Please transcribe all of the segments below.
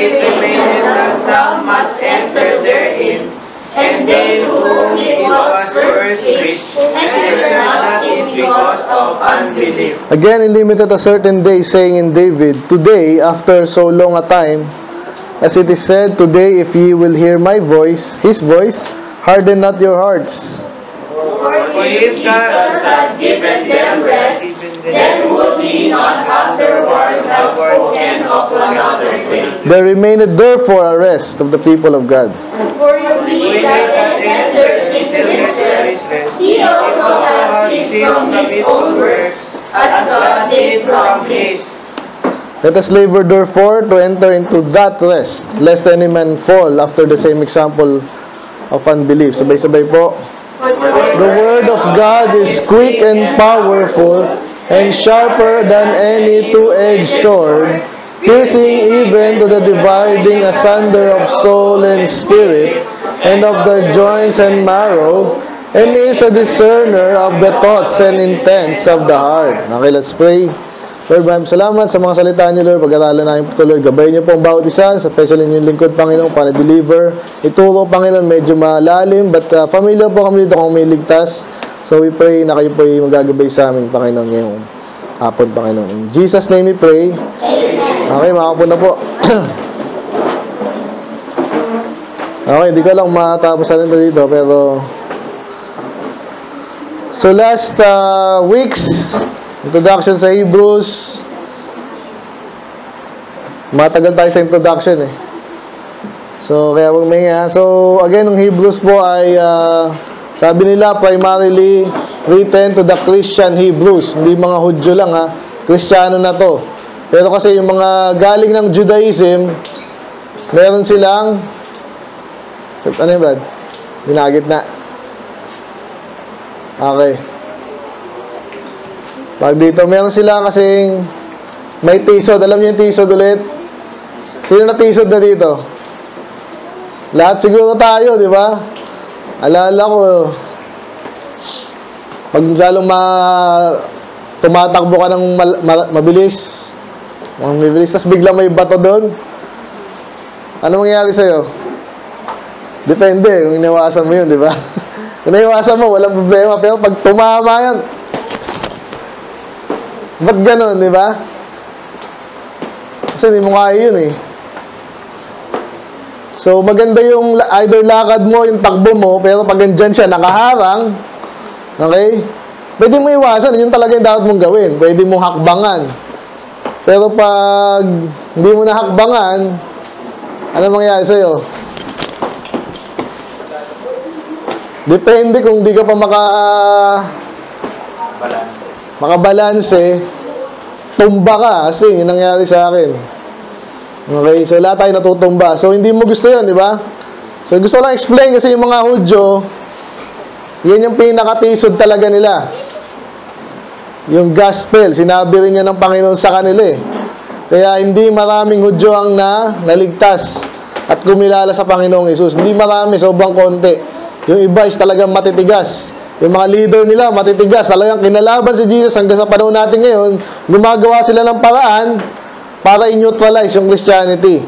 it remained that some must enter therein, and they whom it was first reached enter not in because of unbelief. Again, he limited a certain day, saying in David, today, after so long a time, as it is said, today, if ye will hear my voice, his voice, harden not your hearts. For if Jesus had given them rest, then would he not afterward have spoken of another thing? There remained therefore a rest of the people of God. For he that has entered into his rest, he also has ceased from his own works, as God did from his. Let us labor therefore to enter into that rest, lest any man fall after the same example of unbelief. Sabay-sabay po. The word of God is quick and powerful, and sharper than any two-edged sword, piercing even to the dividing asunder of soul and spirit, and of the joints and marrow, and is a discerner of the thoughts and intents of the heart. Okay, let's pray. Lord, maraming salamat sa mga salita niyo, Lord. Pag-aralan namin po ito, Lord. Gabayin niyo po ang bawat isa, especially yung lingkod, Panginoon, para deliver. Ituro, Panginoon, medyo malalim, but familiar po kami dito kung may ligtas. So we pray na kayo po ay magagabay sa amin, Panginoon, ngayong hapon, Panginoon. In Jesus' name we pray. Okay, makapun na po. Okay, hindi ko lang matapos natin ito dito, pero... So last week's introduction sa Hebrews. Matagal tayo sa introduction eh. So, kaya huwag mahinga. So, again, ang Hebrews po ay, sabi nila, primarily written to the Christian Hebrews. Hindi mga Hudyo lang ha. Kristiyano na to. Pero kasi yung mga galing ng Judaism, meron silang, ano yun ba? Binagit na. Okay. Pag dito, meron sila kasing may tisod. Alam niyo yung tisod ulit? Sino na tisod na dito? Lahat siguro tayo, di ba? Alala ko, pag masyadong tumatakbo ka ng mabilis, tapos biglang may bato doon, ano mangyayari sa'yo? Depende, kung iniwasan mo yun, di ba? Kung iniwasan mo, walang problema. Pero pag tumama yan, ba't ganun, di ba? Kasi hindi mo kaya yun eh. So, maganda yung either lakad mo, yung takbo mo, pero pag andyan siya, nakaharang, okay? Pwede mo iwasan, yun talaga yung dapat mong gawin. Pwede mo hakbangan. Pero pag hindi mo na hakbangan, ano mangyayari sa'yo? Depende kung di ka pa makabalanse, tumba ka, kasi yun nangyari sa akin. Okay, so lahat tayo natutumba. So, hindi mo gusto yun, di ba? So, gusto lang explain kasi yung mga Hudyo, yun yung pinakatisod talaga nila. Yung gospel, sinabi rin niya ng Panginoon sa kanila eh. Kaya, hindi maraming Hudyo ang naligtas at kumilala sa Panginoong Yesus. Hindi marami, sobrang konti. Yung iba is talagang matitigas. Yung mga leader nila, matitigas. Talagang kinalaban si Jesus hanggang sa panahon natin ngayon, gumagawa sila ng paraan para i-neutralize yung Christianity.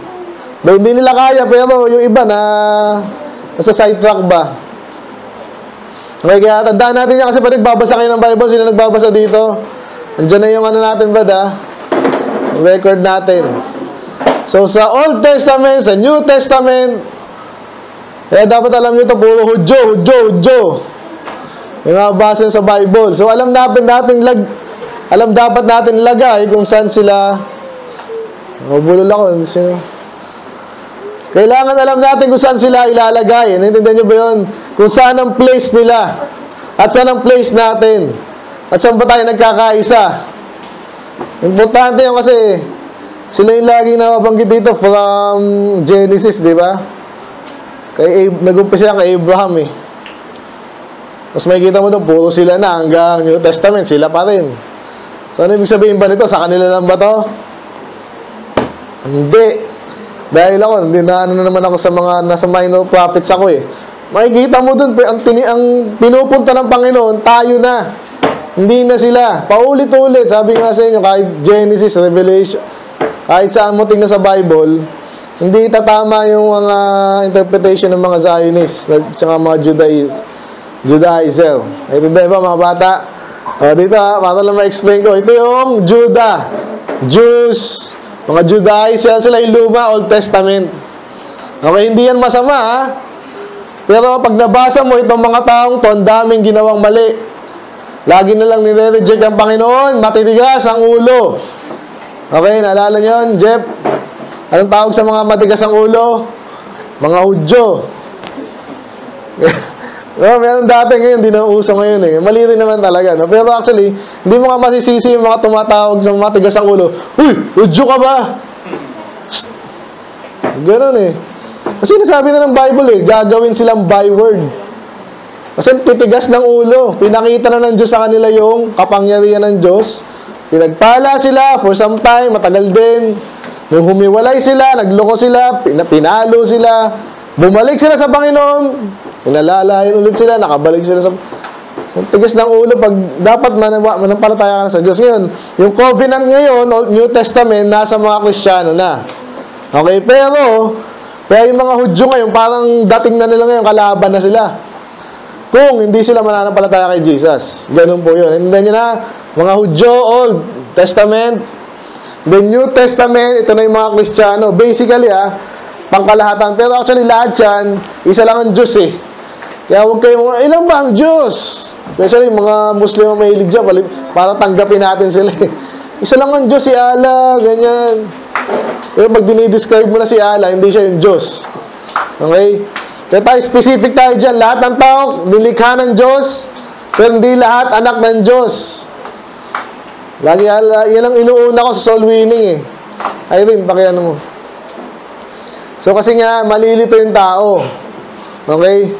Though hindi nila kaya, pero yung iba na nasa sidetrack ba? Okay, kaya tandaan natin yan kasi pag nagbabasa kayo ng Bible, sino nagbabasa dito? Andiyan na yung ano natin ba, record natin. So, sa Old Testament, sa New Testament, kaya dapat alam nyo ito, puro Hudyo, Hudyo, Hudyo. Yung mga base sa Bible. So, alam dapat natin lagay kung saan sila. Mabulol ako. Sino? Kailangan alam natin kung saan sila ilalagay. Naintindihan nyo ba yun? Kung saan ang place nila. At saan ang place natin. At saan ba tayo nagkakaisa. Importante yun kasi sila yung laging nababanggit dito from Genesis, di ba? Nag-umpisa kay Abraham eh. Tapos makikita mo doon, puro sila na hanggang New Testament, sila pa rin. So ano ibig sabihin ba nito? Sa kanila lang ba to? Hindi. Dahil ako, hindi na ano naman ako sa mga nasa minor prophets ako eh. Makikita mo doon, ang pinupunta ng Panginoon, tayo na. Hindi na sila. Paulit-ulit, sabi nga sa inyo, kahit Genesis, Revelation, kahit saan mo tingnan sa Bible, Hindi tatama yung mga interpretation ng mga Zionists at saka mga Judaizer. Ito ba iba mga bata? O, dito ha, para lang ma-explain ko. Ito yung Judah. Jews. Mga Judaizer sila yung luma, Old Testament. Okay, hindi yan masama ha? Pero pag nabasa mo itong mga taong to, ang daming ginawang mali. Lagi na lang nire-reject ang Panginoon, matitigas ang ulo. Okay, naalala niyo yun, Jeff? Anong tawag sa mga matigas ang ulo? Mga Hudyo. No, meron dati ngayon, hindi na uso ngayon eh. Mali rin naman talaga. No? Pero actually, hindi mo nga masisisi yung mga tumatawag sa matigas ang ulo. Uy, Hudyo ka ba? Psst. Ganun eh. Kasi nasabi na ng Bible eh, gagawin silang byword. Kasi titigas ng ulo. Pinakita na ng Diyos sa kanila yung kapangyarihan ng Diyos. Pinagpala sila for some time, matagal din. Nung humiwalay sila, nagloko sila, pinalo sila, bumalik sila sa Panginoon, pinalalayan ulit sila, nakabalik sila sa... Tigas ng ulo pag dapat manampalataya ka na sa Diyos. Ngayon, yung covenant ngayon, New Testament, nasa mga Kristiyano na. Okay, pero... Kaya yung mga Hudyo ngayon, parang dating na nila ngayon, kalaban na sila. Kung hindi sila mananampalataya kay Jesus. Ganun po yun. And then yun na, mga Hudyo, Old Testament, the New Testament, ito na yung mga Kristiyano. Basically, pangkalahatan. Pero actually, lahat yan, isa lang ang Diyos eh. Kaya huwag kayong, ilan ba ang Diyos? Especially yung mga Muslim ang mahilig dyan, para tanggapin natin sila eh. Isa lang ang Diyos, si Allah, ganyan. Pero pag dinidescribe mo na si Allah, hindi siya yung Diyos. Okay? Kaya tayo, specific tayo dyan. Lahat ng tao, nilikha ng Diyos, pero hindi lahat anak ng Diyos. Lagi, yan ang inuuna ko sa soul winning eh. Irene, pakiano mo. So, kasi nga, malilito yung tao. Okay?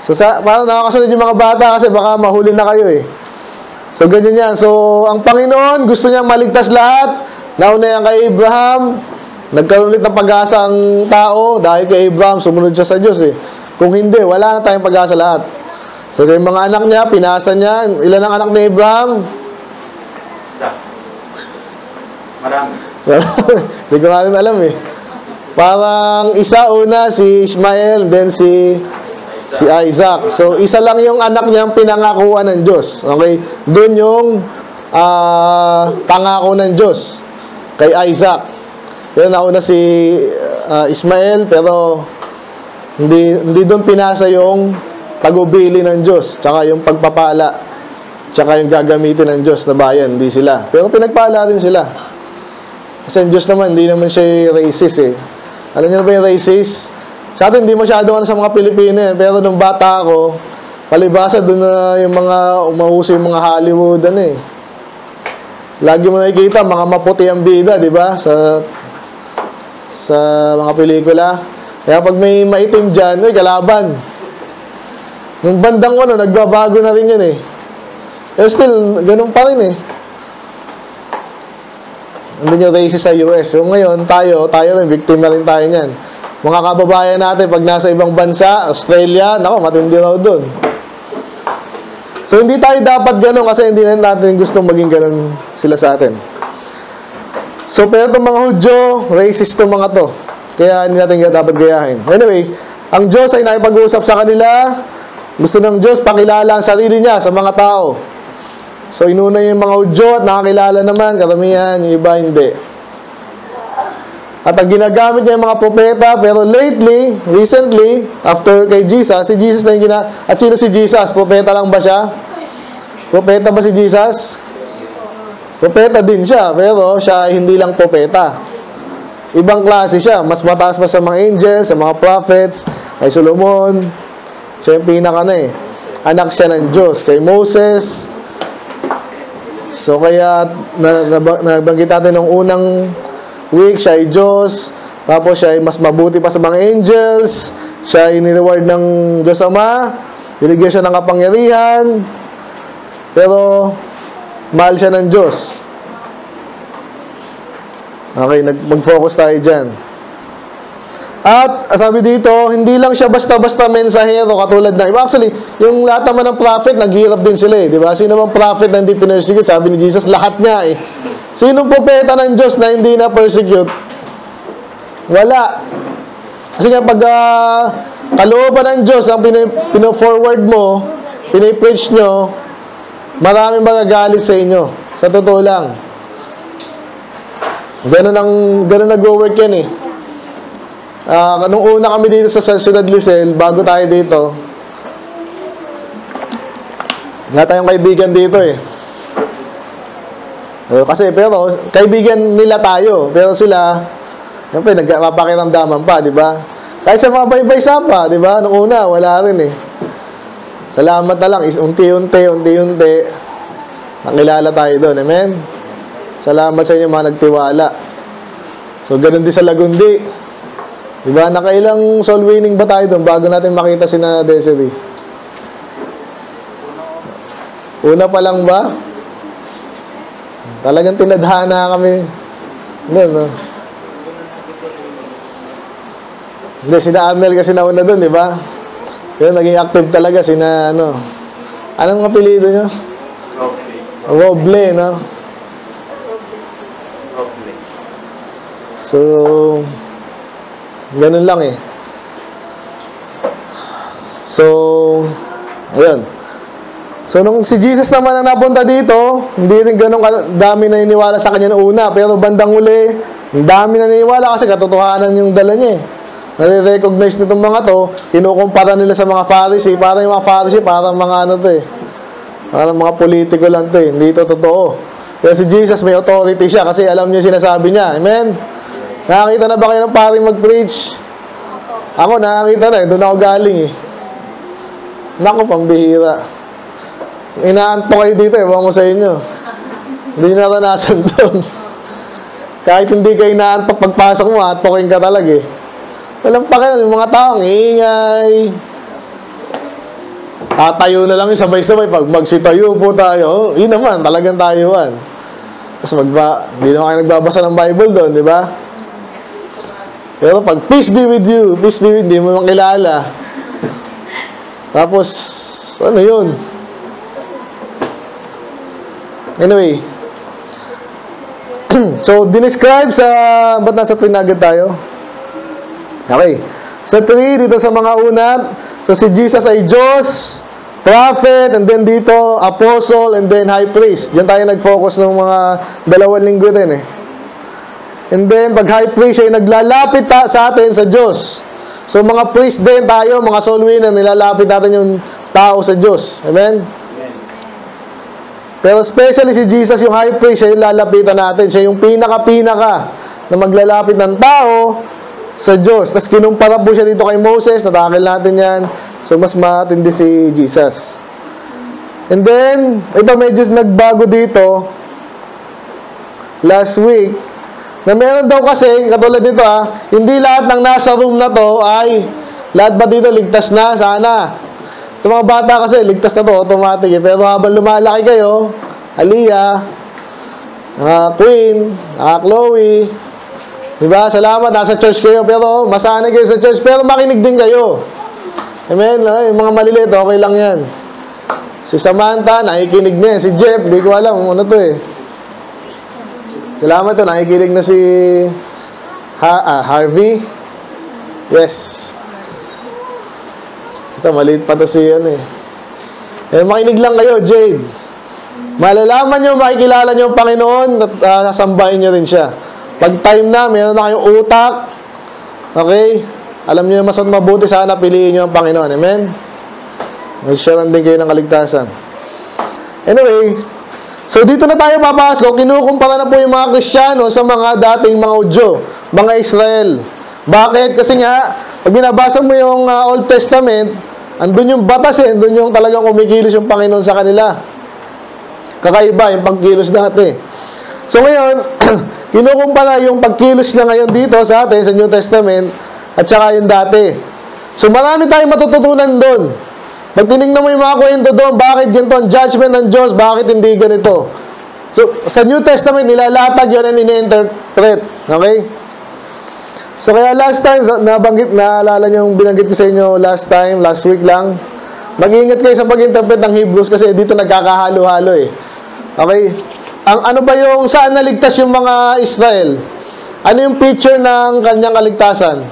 So, parang nakakasunod yung mga bata kasi baka mahuli na kayo eh. So, ganyan yan. So, ang Panginoon, gusto niya maligtas lahat. Nauna yan kay Abraham. Nagkaroon ulit ng pag-asa ang tao dahil kay Abraham, sumunod siya sa Diyos eh. Kung hindi, wala na tayong pag-asa lahat. So, yung mga anak niya, pinasa niya. Ilan ang anak ni Abraham? Isa. Marami. Hindi ko namin alam eh. Parang isa una, si Ismael, then si Isaac. So, isa lang yung anak niyang pinangakuan ng Diyos. Okay? Doon yung pangako ng Diyos kay Isaac. Pero nauna si Ismael, pero hindi doon pinasa yung pagubili ng Diyos, tsaka yung pagpapala, tsaka yung gagamitin ng Diyos na bayan, hindi sila. Pero pinagpala rin sila. Kasi ang Diyos naman, hindi naman siya racist eh. Alam niyo na ba yung racist? Sa atin, hindi masyado ano sa mga Pilipino eh. Pero nung bata ako, palibasa doon na yung mga umauso yung mga Hollywood ano eh. Lagi mo nakikita, mga maputi ang bida, di ba? Sa mga pelikula. Kaya pag may maitim dyan, uy, kalaban. Nung bandang ano, nagbabago na rin yun eh. Pero still, ganun pa rin eh. Ano yung racist sa US? So ngayon, tayo rin, victim na rin tayo niyan. Mga kababayan natin, pag nasa ibang bansa, Australia, nako, matindi raw doon. So, hindi tayo dapat ganun kasi hindi natin gusto maging ganun sila sa atin. So, pero itong mga Hudyo, racist itong mga to. Kaya hindi natin dapat gayahin. Anyway, ang Diyos ay nakipag-uusap sa kanila. Gusto ng Diyos, pakilala ang sarili niya sa mga tao. So, inuna yung mga Hudyo at nakakilala naman. Karamihan, yung iba hindi. At ang ginagamit niya yung mga propeta, pero lately, recently, after kay Jesus, si Jesus na yung At sino si Jesus? Propeta lang ba siya? Propeta ba si Jesus? Propeta din siya, pero siya hindi lang propeta. Ibang klase siya. Mas mataas pa sa mga angels, sa mga prophets, kay Solomon. Siya yung pinaka na eh. Anak siya ng Diyos. Kay Moses. So kaya, nabanggit natin nung unang weak, siya ay Diyos, tapos siya ay mas mabuti pa sa mga angels, siya ay nireward ng Diyos Ama, binigyan siya ng kapangyarihan, pero mahal siya ng Diyos. Okay, mag-focus tayo dyan. At, sabi dito, hindi lang siya basta-basta mensahero katulad na iba. Actually, yung lahat naman ng prophet, naghirap din sila eh, di ba? Sino bang prophet na hindi pinersecute? Sabi ni Jesus, lahat niya eh. Sinong propeta ng Diyos na hindi na persecute? Wala. Kasi kapag kalooban ng Diyos ang pino-forward mo, pinipreach nyo, maraming magagalit sa inyo. Sa totoo lang. Ganun nag-work yan eh. Nung una kami dito sa Ciudad Lisel, bago tayo dito, wala tayong kaibigan dito eh. Pero kaibigan nila tayo, pero sila, siyempre, nagpapakiramdaman pa, di ba? Kahit sa mga baybaysa pa, di ba? Nung una, wala rin eh. Salamat na lang. Unti-unti. Nakilala tayo doon. Amen? Salamat sa inyo mga nagtiwala. So, ganun din sa Lagundi. Diba? Nakailang soul winning ba tayo doon bago natin makita si na Desiree? Una pa lang ba? Talagang tinadhana kami. Doon, no? Hindi, si na Arnel kasi nauna doon, diba? Pero naging active talaga sina ano. Anong apelyido niyo? Roble, no? Roble. So, ganun lang eh. So, ayun. So, nung si Jesus naman ang napunta dito, hindi rin ganun dami na iniwala sa kanya na una. Pero bandang uli, ang dami na iniwala kasi katotohanan yung dala niya eh. Nare-recognize nitong mga to, kinukumpara nila sa mga Pharisee. Para yung mga Pharisee, parang mga ano to eh. Parang mga politiko lang to eh. Hindi ito totoo. Pero si Jesus, may authority siya kasi alam niya sinasabi niya. Amen? Nakakita na ba kayo ng paring mag-preach? Ako, nakakita na eh. Doon ako galing eh. Naku, pambihira. Inaanto kayo dito eh. Huwag mo sa inyo. Hindi nyo naranasan doon. Kahit hindi kayo inaanto, pagpasok mo, atokin ka talaga eh. Walang pakialam yung mga taong ingay. Tatayo na lang yung sabay-sabay. Pag magsitayo po tayo, yun naman, talagang tayuan. Tapos hindi naman kayo nagbabasa ng Bible doon, di ba? Pero pag peace be with you, peace be with you, hindi mo makilala. Tapos, ano yun? Anyway. So, dinescribe sa, ba't nasa tinagad tayo? Okay. Sa 3, dito sa mga unat, so si Jesus ay Diyos, prophet, and then dito, apostle, and then high priest. Diyan tayo nag-focus ng mga dalawang linggo din eh. And then, pag high priest, siya ay naglalapit sa atin sa Diyos. So, mga priest din tayo, mga soul winner, nilalapit natin yung tao sa Diyos. Amen? Amen. Pero especially si Jesus, yung high priest, siya yung lalapitan natin. Siya yung pinaka-pinaka na maglalapit ng tao sa Diyos. Tapos kinumpara po siya dito kay Moses. Natakil natin yan. So, mas matindi si Jesus. And then, ito medyo nagbago dito last week na meron daw kasi, katulad nito hindi lahat ng nasa room na to ay, lahat ba dito ligtas na? Sana. Ito mga bata kasi, ligtas na to, automatic eh. Pero habang lumalaki kayo, Aliyah, Queen, Chloe, diba? Salamat, nasa church kayo, pero masanay kayo sa church, pero makinig din kayo. Amen? Ay, mga maliliit, okay lang yan. Si Samantha, nakikinig niya. Si Jeff, hindi ko alam kung ano to eh. Salamat to, nakikinig na si Harvey. Yes. Ito, maliit pa to si yan eh. Eh, makinig lang kayo, Jade. Malalaman nyo, makikilala nyo ang Panginoon at nasambahin nyo rin siya. Pag time na, mayroon na kayong utak. Okay? Alam nyo yung mas mabuti, sana piliin nyo ang Panginoon. Amen? Mag-sharean din kayo ng kaligtasan. Anyway, so dito na tayo papasok. Kinukumpara na po yung mga Kristiyano sa mga dating mga Udyo, mga Israel. Bakit? Kasi nga, pag binabasa mo yung Old Testament, andun yung batas eh. Andun yung talagang kumikilos yung Panginoon sa kanila. Kakaiba yung pagkilos dati. So ngayon, kinukumpara yung pagkilos na ngayon dito sa atin, sa New Testament, at saka yung dati. So marami tayong matututunan doon. Pag tinignan mo yung mga kwento doon, bakit ganito ang judgment ng Diyos, bakit hindi ganito. So sa New Testament, nilalatag yun and ini-interpret. Okay? So kaya last time, naalala nyo yung binanggit ko sa inyo last time, last week lang, mag-iingat kayo sa pag-interpret ng Hebrews kasi dito nagkakahalo-halo eh. Okay? Ang ano ba yung saan naligtas yung mga Israel? Ano yung picture ng kanyang kaligtasan?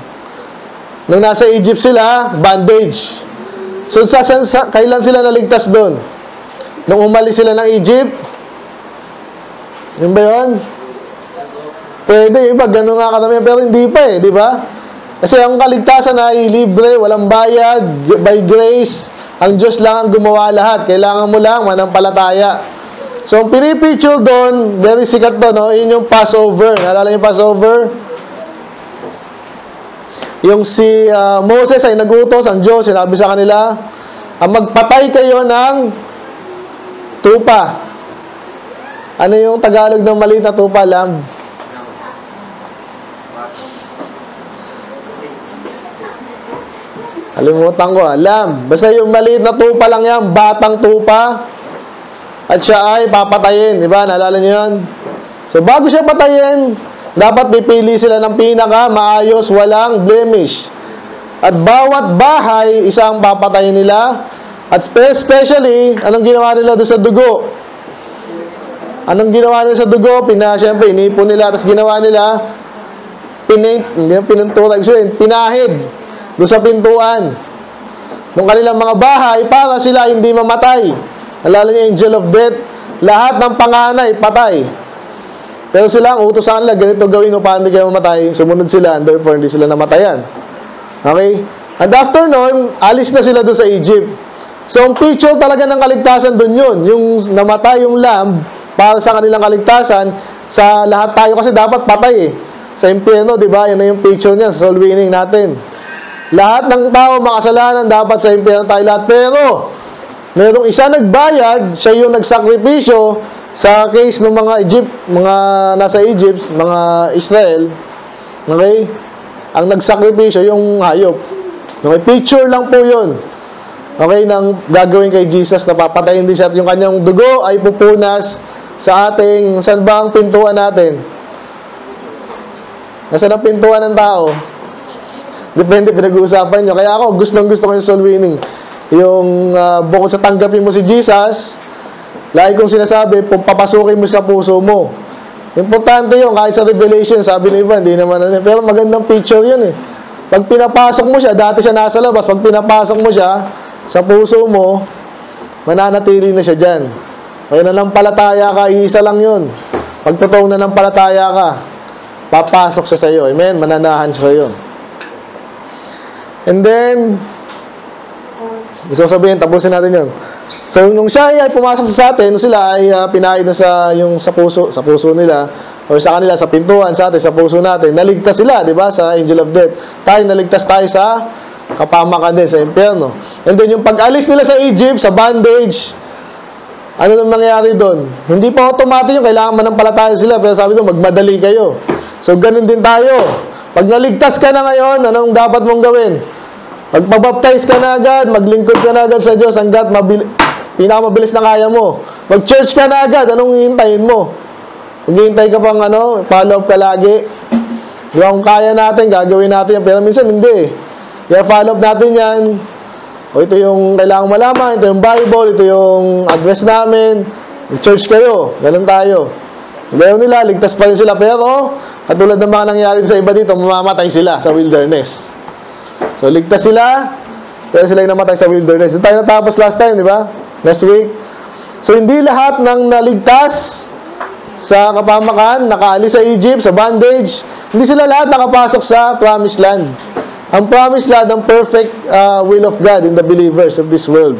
Nung nasa Egypt sila, bondage. So, kailan sila naligtas doon? Nung umalis sila ng Egypt? Yun ba yun? Pwede, iba, ganun nga katamihan, pero hindi pa eh, di ba? Kasi ang kaligtasan ay libre, walang bayad, by grace. Ang Diyos lang ang gumawa lahat. Kailangan mo lang manampalataya. So, ang pinipicture doon, very sikat doon, no? Yun yung Passover. Naalala yung Passover? Yung si Moses ay nagutos, ang Diyos, sinabi sa kanila, magpatay kayo ng tupa. Ano yung Tagalog ng maliit na tupa, lamb? Alimutan ko, lamb. Basta yung maliit na tupa lang yan, batang tupa. At siya ay papatayin. Diba? Naalala niyo yun? So, bago siya patayin, dapat pipili sila ng pinaka maayos, walang blemish. At bawat bahay, isang papatayin nila. At especially, anong ginawa nila doon sa dugo? Anong ginawa nila sa dugo? Siyempre, inipon nila. Tapos ginawa nila, pinahid doon sa pintuan ng kanilang mga bahay para sila hindi mamatay. Alala niyo, angel of death, lahat ng panganay patay. Pero sila, ang utosan nila, ganito gawin o paano hindi kayo mamatay. Sumunod sila, and therefore hindi sila namatayan. Okay? And after nun, alis na sila doon sa Egypt. So, ang picture talaga ng kaligtasan doon yun, yung namatay yung lamb para sa kanilang kaligtasan, sa lahat tayo kasi dapat patay eh. Sa impyerno, di ba? Yan na yung picture niya sa soul winning natin. Lahat ng tao makasalanan dapat sa impyerno tayo lahat. Pero, merong isa nagbayad, siya yung nagsakripisyo sa case ng mga Egypt, mga nasa Egypt, mga Israel. Okay? Ang nagsakripisyo, yung hayop. Okay? Picture lang po yun. Okay? Nang gagawin kay Jesus na papatayin din siya at yung kanyang dugo ay pupunas sa ating, saan ba ang pintuan natin? Nasaan ang pintuan ng tao? Depende, pinag-uusapan nyo. Kaya ako, gustong-gusto ko yung soul winning. Yung bukod sa tanggapin mo si Jesus, lagi kong sinasabi, papasukin mo sa puso mo. Importante yun, kahit sa Revelation, sabi ng iba, hindi naman ano. Pero magandang picture yun eh. Pag pinapasok mo siya, dati siya nasa labas, pag pinapasok mo siya sa puso mo, mananatili na siya dyan. Kaya nanampalataya ka, iisa lang yun. Pag totoong nanampalataya ka, papasok siya sa'yo. Amen? Mananahan siya sa'yo. And then, gusto ko sabihin, tapusin natin yun. So, nung siya ay pumasok sa atin, sila ay pinain na sa puso nila, o sa kanila, sa pintuan, sa atin, sa puso natin. Naligtas sila, di ba, sa angel of death. Tayo, naligtas tayo sa kapamakan din, sa impyerno. And then, yung pag-alis nila sa Egypt, sa bondage, ano nang mangyayari doon? Hindi pa automatic yun, kailangan manampalataya sila, pero sabi doon, magmadali kayo. So, ganun din tayo. Pag naligtas ka na ngayon, anong dapat mong gawin? Magpabaptize ka na agad, maglingkod ka na agad sa Diyos hanggat pinakamabilis na kaya mo. Mag-church ka na agad, anong hihintayin mo? Maghihintay ka pang ano, follow up ka lagi. Diba, kung kaya natin, gagawin natin yan. Pero minsan hindi eh. Kaya follow up natin yan. O ito yung kailangan malaman, ito yung Bible, ito yung address namin. Mag-church kayo, ganun tayo. Ngayon nila, ligtas pa rin sila. Pero, katulad ng mga nangyari sa iba dito, mamamatay sila sa wilderness. So, ligtas sila, pero sila yung namatay sa wilderness. Ito tayo natapos last time, di ba? Last week. So, hindi lahat ng naligtas sa kapamakan, nakaalis sa Egypt, sa bondage, hindi sila lahat nakapasok sa promised land. Ang promised land, ang perfect will of God in the believers of this world.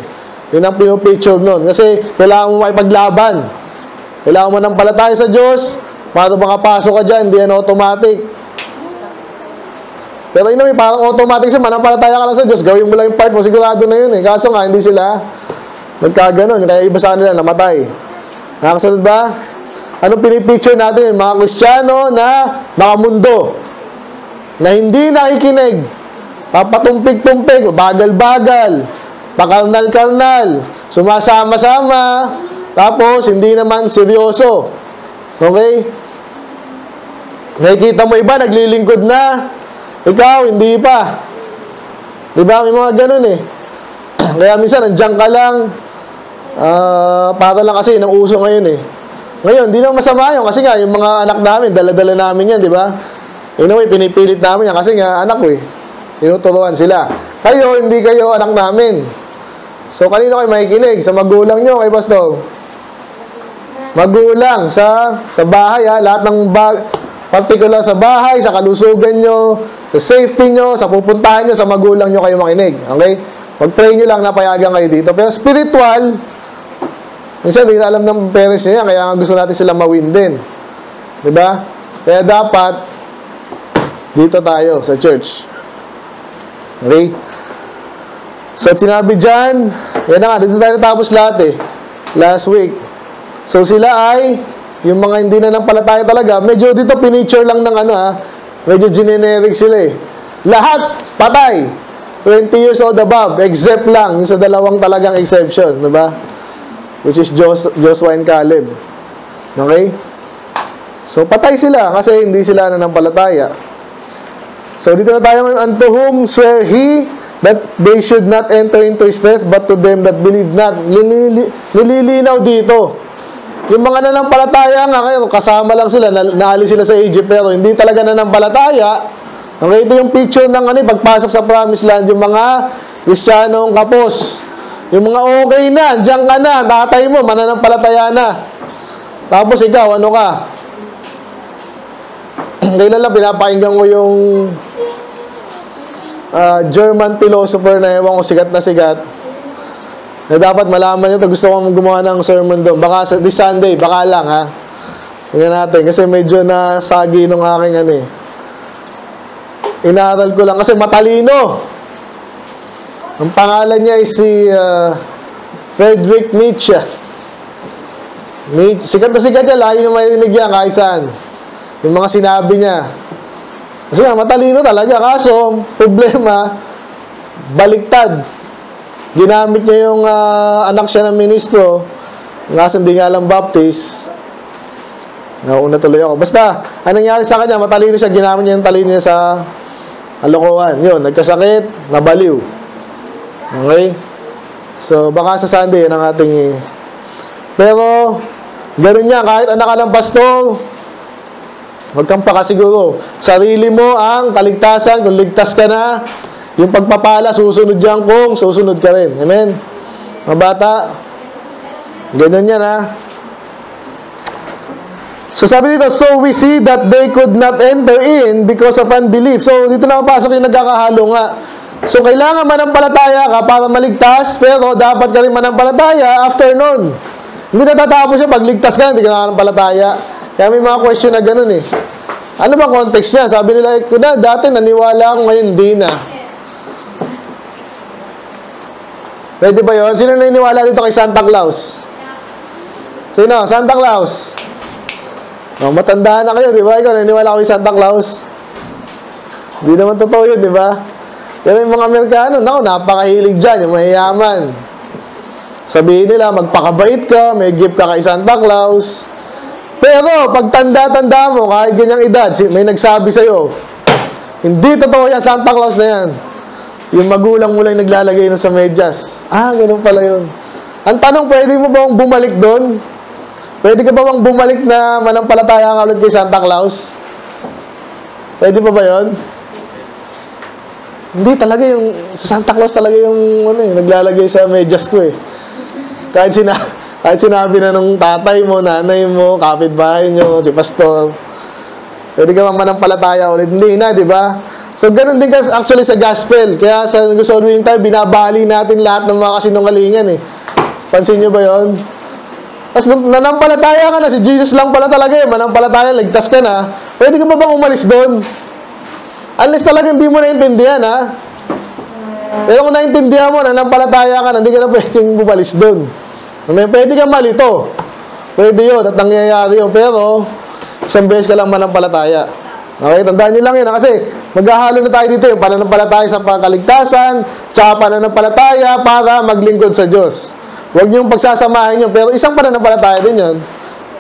Yun ang pinupicture nun. Kasi, kailangan mo makipaglaban. Kailangan mo ng palataya sa Diyos. Paano makapasok ka dyan? Hindi yan automatic. Pero yun naman, parang automatic siya. Manampalataya ka lang sa Diyos. Gawin mo lang yung part mo. Sigurado na yun eh. Kaso nga, hindi sila nagkaganon. Kaya iba sa kanila, namatay. Nakakasunod ba? Anong pinipicture natin? Mga Kristiyano na mga mundo. Na hindi nakikinig. Papatumpik-tumpik. Bagal-bagal. Pakarnal-karnal. Sumasama-sama. Tapos, hindi naman seryoso. Okay? Nakikita mo iba, naglilingkod na. Ikaw, hindi pa. Diba? May mga ganun eh. Kaya minsan, nandiyan ka lang. Para lang kasi, nang uso ngayon eh. Ngayon, hindi naman masama yun. Kasi nga, yung mga anak namin, dala-dala namin yan, diba? Anyway, pinipilit namin yan kasi nga anak ko eh. Tinuturuan sila. Kayo, hindi kayo anak namin. So, kanino kayo makikinig? Sa magulang nyo, kay Pastor? Magulang. Sa bahay, ha? Lahat ng particular sa bahay, sa kalusugan nyo, sa safety nyo, sa pupuntahan nyo, sa magulang nyo kayo makinig. Okay? Mag-pray nyo lang na payagan kayo dito. Pero spiritual, minsan hindi alam ng parents nyo yan, kaya gusto natin sila mawin din. Diba? Kaya dapat, dito tayo sa church. Okay? So, sinabi dyan, yan na nga, dito tayo natapos lahat eh. Last week. So, sila ay, yung mga hindi na nampalataya talaga, medyo dito pinicture lang ng ano ha, medyo generic sila eh. Lahat, patay. 20 years old above, except lang, sa dalawang talagang exception, diba? Which is Joshua and Caleb. Okay? So, patay sila kasi hindi sila nanampalataya. So, dito na tayo, unto whom swear he that they should not enter into his rest, but to them that believe not. Nililinaw dito. Yung mga nanampalataya nga, kasama lang sila, naalis sila sa Egypt, pero hindi talaga nanampalataya. Okay, ito yung picture ng ano, pagpasok sa Promised Land, yung mga Kristiyanong kapos. Yung mga okay na, diyan ka na, tatay mo, mananampalataya na. Tapos ikaw, ano ka? Kailan lang pinapakinggan ko yung German philosopher na ewan ko sikat na sikat na dapat malaman nyo ito. Gusto kong gumawa ng sermon doon baka this Sunday, baka lang ha, tingnan natin kasi medyo nasagi nung aking ano eh, inaaral ko lang kasi matalino. Ang pangalan niya ay si Friedrich Nietzsche. Sikat na sikat niya, lagi nyo mayinig yan kahit saan yung mga sinabi niya. Kasi nga, matalino talaga. Kaso, problema, baliktad. Ginamit niya yung anak siya ng ministro, nga hindi nga lang Baptist. Nauna tuloy ako. Basta, anong nangyari sa kanya, matalino siya, ginamit niya yung talino niya sa alokohan. Yun, nagkasakit, nabaliw. Okay? So, baka sa Sunday, yun ang ating... Pero, ganun niya, kahit anak ka ng pastor, huwag kang pakasiguro. Sarili mo ang kaligtasan. Kung ligtas ka na, yung pagpapala, susunod yan kung susunod ka rin. Amen? Mga bata, ganun yan ha. So sabi dito, so we see that they could not enter in because of unbelief. So dito na mapasok yung nagkakahalo nga. So kailangan manampalataya ka para maligtas, pero dapat ka rin manampalataya after nun. Hindi natatapos yan. Pag ligtas ka, hindi ka manampalataya. Kaya may mga question na ganun eh. Ano ba context niya? Sabi nila, kuna, dati naniwala ako, ngayon di na. Pwede ba yun? Sino naniniwala dito kay Santa Claus? Sino? Santa Claus? Oh, matanda na kayo, di ba? Ikaw, naniniwala ako kay Santa Claus? Di naman totoo yun, di ba? Pero yung mga Amerikano, naku, napakahilig dyan, yung mahiyaman. Sabihin nila, magpakabait ka, may gift ka kay Santa Claus. Pero, pag tanda-tanda mo, kahit ganyang edad, may nagsabi sa'yo, hindi totoo yan, Santa Claus na yan. Yung magulang mo lang naglalagay na sa medyas. Ah, ganun pala yun. Ang tanong, pwede mo bang bumalik doon? Pwede ka ba bang bumalik na manampalataya ka ulit kay Santa Claus? Pwede pa ba yun? Hindi talaga yung, sa Santa Claus talaga yung ano, eh, naglalagay sa medyas ko eh. Kahit sinabi na nung tatay mo, nanay mo, kapitbahay nyo, si pastor, pwede ka bang manampalataya ulit? Hindi na, di ba? So, ganun din kasi actually sa gospel. Kaya sa gusto rin tayo, binabali natin lahat ng mga kasinungalingan eh. Pansin nyo ba yun? Tapos, nanampalataya ka na, si Jesus lang pala talaga eh. Manampalataya, ligtas ka na. Pwede ka ba bang umalis doon? Unless talaga hindi mo naintindihan, ha? Pero kung naintindihan mo, nanampalataya ka na, hindi ka na pwedeng bumalis doon. May pwede kang malito. Pwede yun at nangyayari yun. Pero, isang beses ka lang manampalataya. Okay, tandaan nyo lang yun. Kasi, maghahalo na tayo dito. Yung pananampalataya sa pagkaligtasan, tsaka pananampalataya para maglingkod sa Diyos. Huwag nyo yung pagsasamahin yun. Pero, isang pananampalataya din yun.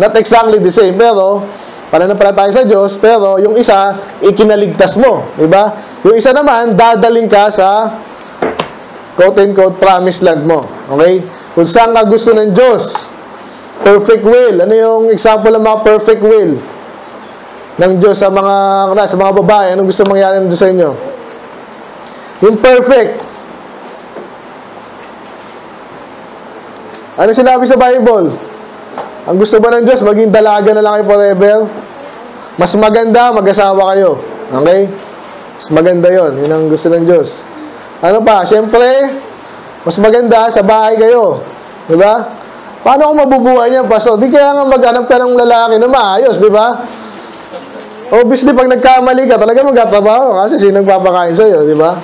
Not exactly the same. Pero, pananampalataya sa Diyos. Pero, yung isa, ikinaligtas mo. Diba? Yung isa naman, dadaling ka sa quote-unquote promised land mo. Okay? Kung saan ka gusto ng Diyos. Perfect will. Ano yung example ng mga perfect will? ng Diyos sa mga babae, anong gusto mangyari ng Diyos sa inyo? Yung perfect. Ano sinabi sa Bible? Ang gusto ba ng Diyos, maging dalaga na lang kayo forever? Mas maganda, mag-asawa kayo. Okay? Mas maganda yun. Yun ang gusto ng Diyos. Ano pa? Siyempre, mas maganda sa bahay kayo. Diba? Paano kung mabubuhay niya, Pastor? Di kaya nga maghanap ka ng lalaki na maayos, diba? Obviously, pag nagkamali ka, talaga magtatrabaho kasi sino nagpapakain sa'yo, diba?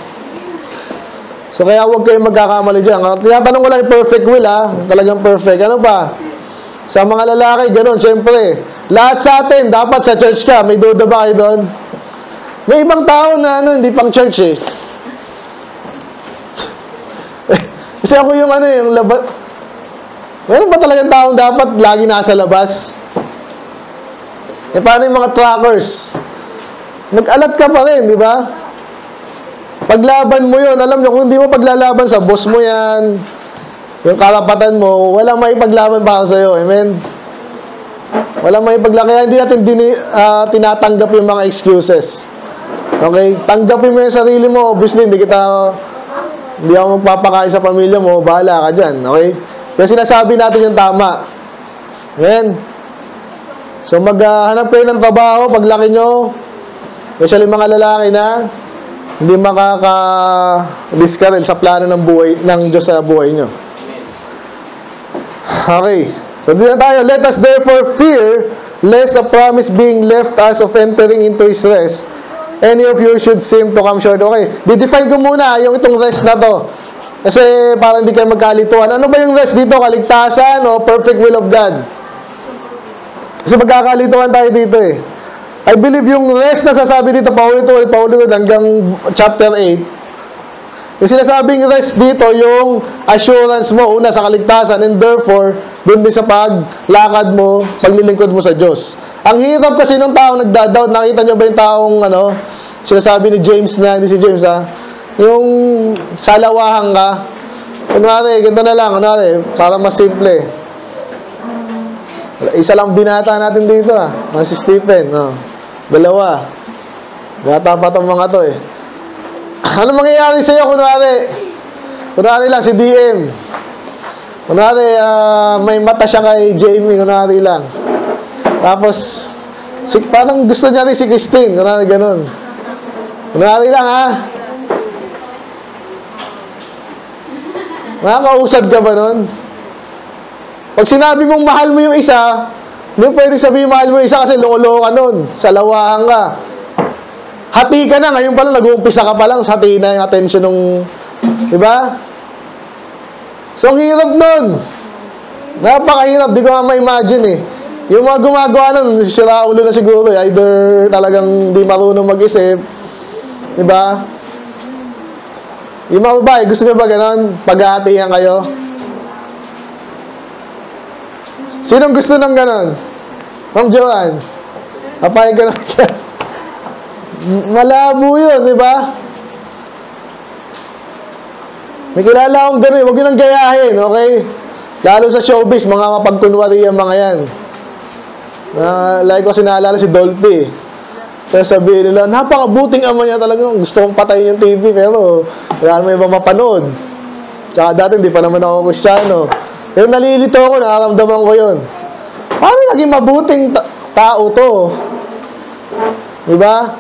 So, kaya huwag kayong magkakamali dyan. Tinatanong ko lang yung perfect will, ha? Talagang perfect. Ano pa? Sa mga lalaki, ganun, siyempre. Lahat sa atin, dapat sa church ka. May duda ba kayo doon? May ibang tao na, ano, hindi pang church, eh. Kasi ako yung, ano, yung labat... Meron ba talagang taong dapat lagi nasa labas? E paano yung mga trackers? Nag-alat ka pa rin, di ba? Paglaban mo yun, alam nyo, kung hindi mo paglalaban sa boss mo yan, yung karapatan mo, walang maipaglaban para sa'yo, amen? Walang maipaglaban, kaya hindi natin tinatanggap yung mga excuses. Okay? Tanggapin mo yung sarili mo, obviously, hindi ako magpapakain sa pamilya mo, bahala ka dyan, okay? Kasi sinasabi natin yung tama. Amen? So, maghanap kayo ng trabaho paglaki nyo. Especially mga lalaki na hindi makaka-discourage sa plano ng buhay, ng Diyos sa buhay nyo. Okay. So, dito na tayo. Let us therefore fear lest the promise being left us of entering into His rest. Any of you should seem to come short. Okay. Didefine ko muna yung itong rest na to. Kasi parang hindi kayo magkalituan. Ano ba yung rest dito? Kaligtasan o perfect will of God? Kasi magkakalituan tayo dito eh. I believe yung rest na sasabi dito, paulit-ulit hanggang chapter 8. Yung sinasabing rest dito, yung assurance mo, una sa kaligtasan, and therefore, dun din sa paglakad mo, paglilingkod mo sa Diyos. Ang hirap kasi ng taong nagda-doubt, nakita nyo ba yung taong, ano, sinasabi ni James na, hindi si James ha, yung salawahan ka, kunwari, ganda na lang, kunwari, para mas simple. Isa lang binata natin dito, ah. Si Stephen, no? Dalawa. Gata pa itong mga to, eh. Ano mangyayari sa'yo, kunwari? Kunwari lang, si DM. Kunwari, may mata siya kay Jamie, kunwari lang. Tapos, parang gusto niya rin si Christine, kunwari, ganun. Kunwari lang, ha? Makakausad ka ba nun? Pag sinabi mong mahal mo yung isa, hindi pwede sabihin mahal mo yung isa kasi loko-loko ka nun. Salawahan ka. Hati ka na. Ngayon pala, nag-uumpisa ka pa lang. Hati na yung attention ng... Diba? So, ang hirap nun. Napakahirap. Di ko nga ma-imagine eh. Yung mga gumagawa nun, sira ulo na siguro. Either talagang di marunong mag-isip. Diba? Yung mga babae, gusto nyo ba ganon? Pag-aatihan kayo? Sinong gusto ng ganon? Ma'am Joanne? Apayag ganon ka? Malabo yun, di ba? May kilala akong ganon. Huwag yun ang gayahin, okay? Lalo sa showbiz, mga mapagkunwari yung mga yan. Like ko sinaalala si Dolphy. Tapos sabihin nila, napakabuting ama niya talaga. Gusto kong patayin yung TV, pero wala naman ibang mapanood. Tsaka dati, hindi pa naman ako Kristyano. Pero nalilito ako, nakaramdaman ko yun. Paano naging mabuting tao to? Diba?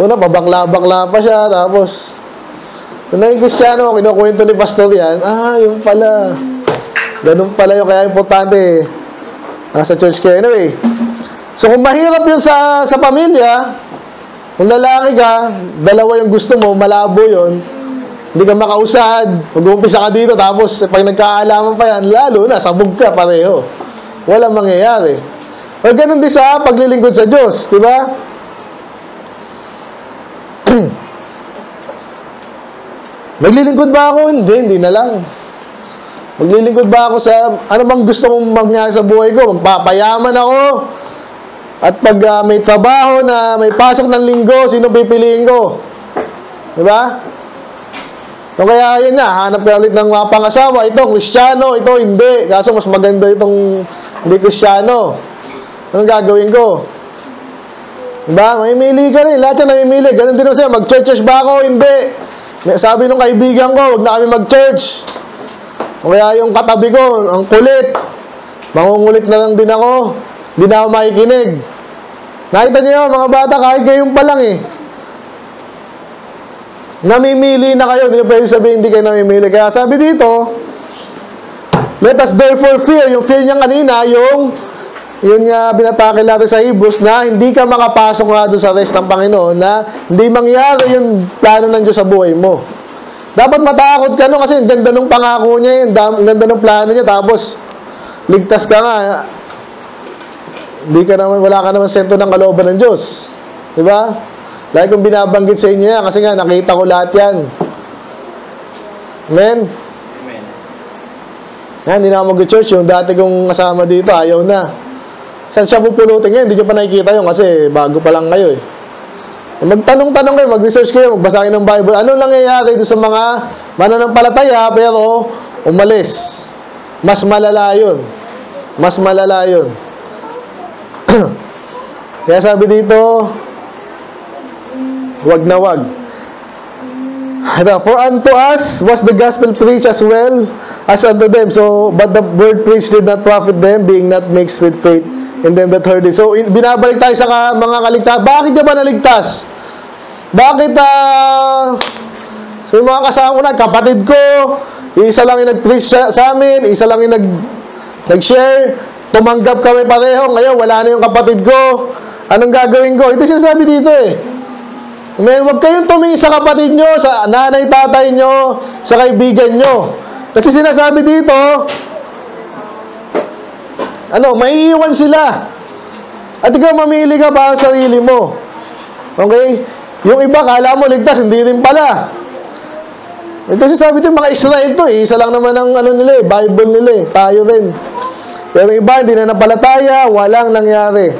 Una, pabakla-bakla pa siya, tapos, nung naging Kristyano, kinukwento ni Pastor yan, yun pala. Ganun pala yun, kaya importante. Nasa church kayo. Anyway, so, kung mahirap yun sa pamilya, kung lalaki ka, dalawa yung gusto mo, malabo yun, hindi ka makausad, mag-uumpisa ka dito, tapos pag nagkaalaman pa yan, lalo na, sabog ka pareho. Walang mangyayari. O, ganun din sa paglilingkod sa Diyos, di ba? Maglilingkod ba ako? Hindi na lang. Maglilingkod ba ako sa, ano bang gusto kong mangyari sa buhay ko? Magpapayaman ako? At pag may trabaho na may pasok ng linggo, sino pipiliin ko? Diba? So kaya yun na, hanap ka ulit ng mga pangasawa. Ito, Kristyano. Ito, hindi. Kaso mas maganda itong hindi Kristyano. Anong gagawin ko? Diba? Mamimili ka rin. Lahat siya namimili. Ganun din siya. Mag-churches ba ako? Hindi. Sabi nung kaibigan ko, wag na kami mag-church. Kaya yung katabi ko, ang kulit. Mangungulit na lang din ako. Hindi na ako makikinig. Nakita niyo yun, mga bata, kahit kayong pa lang eh. Namimili na kayo. Hindi nyo pwede sabihin, hindi kayo namimili. Kaya sabi dito, let us therefore fear. Yung fear niya kanina, yun nga binatakil natin sa Hebrews na hindi ka makapasok nga doon sa rest ng Panginoon, na hindi mangyari yung plano ng Diyos sa buhay mo. Dapat matakot ka nun kasi ang ganda ng pangako niya, ang ganda ng plano niya, tapos ligtas ka nga. Hindi ka naman, wala ka naman sento ng kalooban ng Diyos. Diba? Lagi kong binabanggit sa inyo yan kasi nga nakita ko lahat yan. Amen? Amen. Yan, hindi na ako mag-church. Yung dati kong kasama dito, ayaw na. Saan siya pupulutin ngayon? Hindi nyo pa nakikita yun kasi bago pa lang kayo eh. Magtanong-tanong kayo, mag-research kayo, magbasa kayo ng Bible. Ano lang nangyayari doon sa mga mananampalataya pero umalis? Mas malala yun. Mas malala yun. Kaya sabi dito, wag na wag. For unto us was the gospel preached as well as unto them. So, but the word preached did not profit them, being not mixed with faith in them that heard it. So, binabalik tayo sa mga kaligtas. Bakit niya ba naligtas? Bakit, so yung mga kasama ko na, kapatid ko, isa lang yung nag-preach sa amin, isa lang yung nag-share, tumanggap kami pareho, ngayon wala na yung kapatid ko, anong gagawin ko? Ito sinasabi dito eh. May, huwag kayong tumingin sa kapatid nyo, sa nanay, tatay nyo, sa kaibigan nyo. Kasi sinasabi dito, ano, maiiwan sila. At ikaw, mamili ka para sa sarili mo. Okay? Yung iba, kala mo ligtas, hindi rin pala. Ito sinasabi ito, mga Israel to eh. Isa lang naman ang ano nila eh, Bible nila eh. Tayo rin. Pero iba, hindi na napalataya, walang nangyari.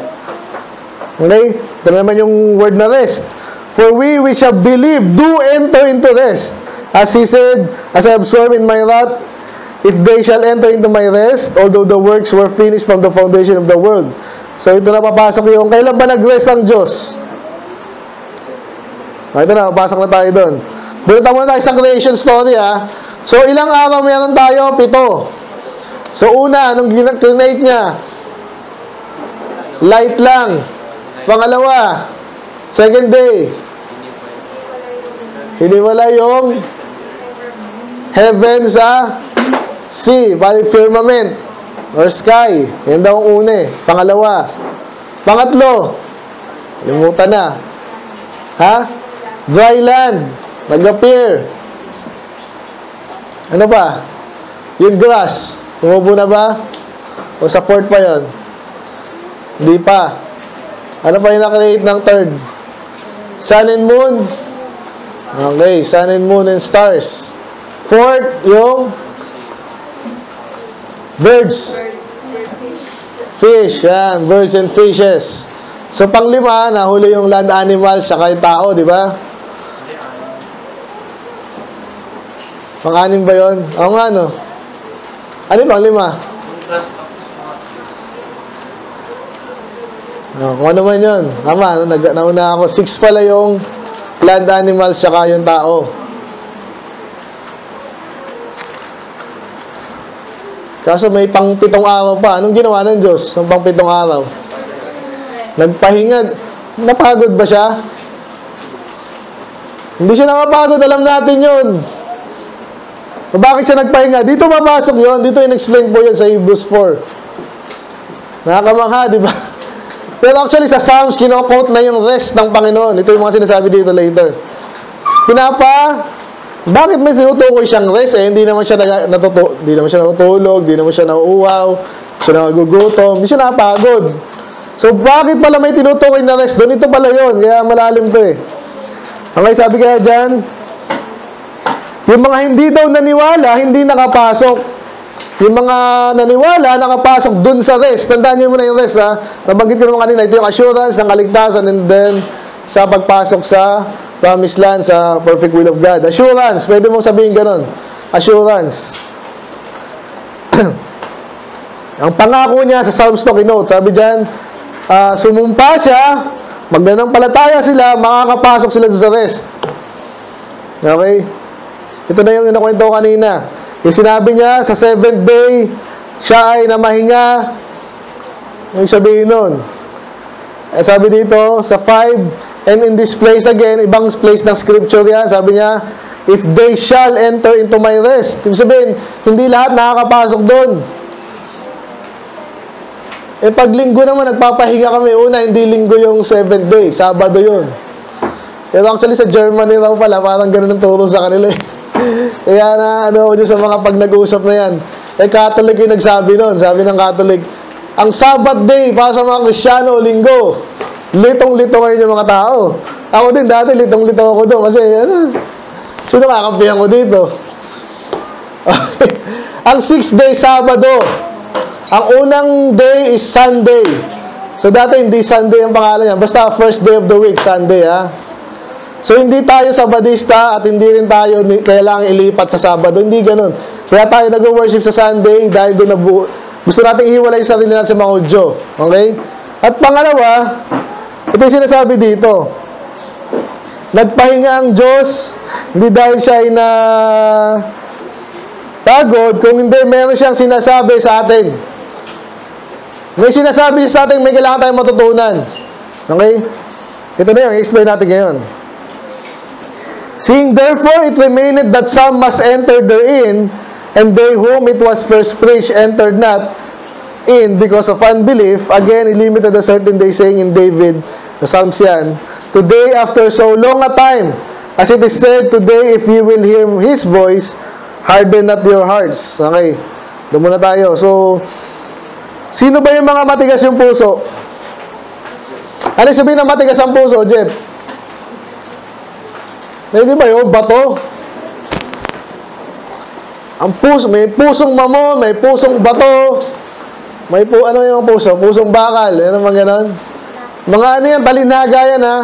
Okay? Ito naman yung word na rest. For we which have believed do enter into rest. As he said, as I have sworn in my wrath, if they shall enter into my rest, although the works were finished from the foundation of the world. So, ito na papasok yung, kailan ba nag-rest ang Diyos? Ito na, papasok na tayo doon. Bulita muna tayo sa creation story, ha? So, ilang araw meron tayo? 7. So, una, anong ginag-create niya? Light lang. Pangalawa, second day, hiniwala yung heaven sa sea, bali firmament or sky. Yan daw ang una. Pangalawa. Pangatlo, limutan na. Ha? Dry land. Nag-appear. Ano pa? Yung grass. Tumubo na ba? O sa fourth pa yon? Hindi pa. Ano pa yung na-create ng third? Sun and moon. Okay. Sun and moon and stars. Fourth, yung birds. Fish. Yan. Birds and fishes. So, pang-lima, nahuli yung land animals saka yung tao, di ba? Pang-anim ba yun? Oo nga, no? Ano yung pang-lima? No, kung ano man yun. Tama, no? Nauna ako. 6 pala yung land animals saka yung tao. Kaso may pang-pitong araw pa. Anong ginawa ng Diyos ng pang-pitong araw? Nagpahinga. Napagod ba siya? Hindi siya nakapagod. Alam natin yun. So, bakit siya nagpahinga? Dito mapasok yun. Dito in-explain po yun sa Hebrews 4. Nakakamangha, di ba? Pero actually, sa Psalms, kino-quote na yung rest ng Panginoon. Ito yung mga sinasabi dito later. Bakit may tinutukoy siyang rest eh? Hindi naman siya natutulog, hindi naman siya nauuhaw, siya nagugutom, hindi siya napagod. So, bakit pala may tinutukoy na rest doon? Ito pala yun, kaya malalim to eh. Okay, sabi kaya dyan, yung mga hindi daw naniwala, hindi nakapasok. Yung mga naniwala, nakapasok doon sa rest. Tandaan nyo muna yung rest, ha? Nabanggit ko naman kanina, ito yung assurance ng kaligtasan and then sa pagpasok sa promised land, sa perfect will of God. Assurance. Pwede mong sabihin ganun. Assurance. Ang pangako niya sa Psalms to keynote. Sabi dyan, sumumpa siya, magnanampalataya sila, makakapasok sila sa rest. Okay? Ito na yung inakwento ko kanina. Yung sinabi niya, sa 7th day, siya ay namahinga. Yung sabihin nun. At sabi dito, sa 5, and in this place again, ibang place ng scripture yan, sabi niya, if they shall enter into my rest. Ibig sabihin, hindi lahat nakakapasok doon. E pag linggo naman, nagpapahinga kami una, hindi linggo yung 7th day, Sabado yun. Pero actually sa Germany raw pala, parang ganun ang turo sa kanila eh. Kaya na, ano, sa mga pag nag-uusap na yan, eh Catholic yung nagsabi nun, sabi ng Catholic, ang Sabbath day, para sa mga Kristyano, linggo, litong-lito ngayon yung mga tao. Ako din, dati litong-lito ako doon, kasi ano, sino kakampihan ko dito? Ang 6th day, Sabado. Ang unang day is Sunday. So dati hindi Sunday ang pangalan niya. Basta first day of the week, Sunday ha. So hindi tayo Sabadista at hindi rin tayo kailangang ilipat sa Sabado. Hindi ganun. Kaya tayo nag-worship sa Sunday dahil doon gusto natin ihiwalay sa sarili natin sa mga Hudyo. Okay? At pangalawa, ito yung sinasabi dito. Nagpahinga ang Diyos, hindi dahil siya ay na pagod, kung hindi meron siyang sinasabi sa atin. May sinasabi sa atin, may kailangan tayong matutunan. Okay? Ito na yung explain natin ngayon. Seeing therefore it remained that some must enter therein, and they whom it was first preached entered not in because of unbelief. Again, he limited a certain day, saying in David, the Psalms yan, today after so long a time, as it is said, today if ye will hear his voice, harden not your hearts. Okay, doon muna tayo. So, sino ba yung mga matigas yung puso? Ano sabihin ng matigas ang puso, Jeff? Hindi ba yun? Bato? Ang puso, may pusong mamon, may pusong bato, may ano yung puso? Pusong bakal, ano mga ganon? Mga ano yan, talinaga yan ha.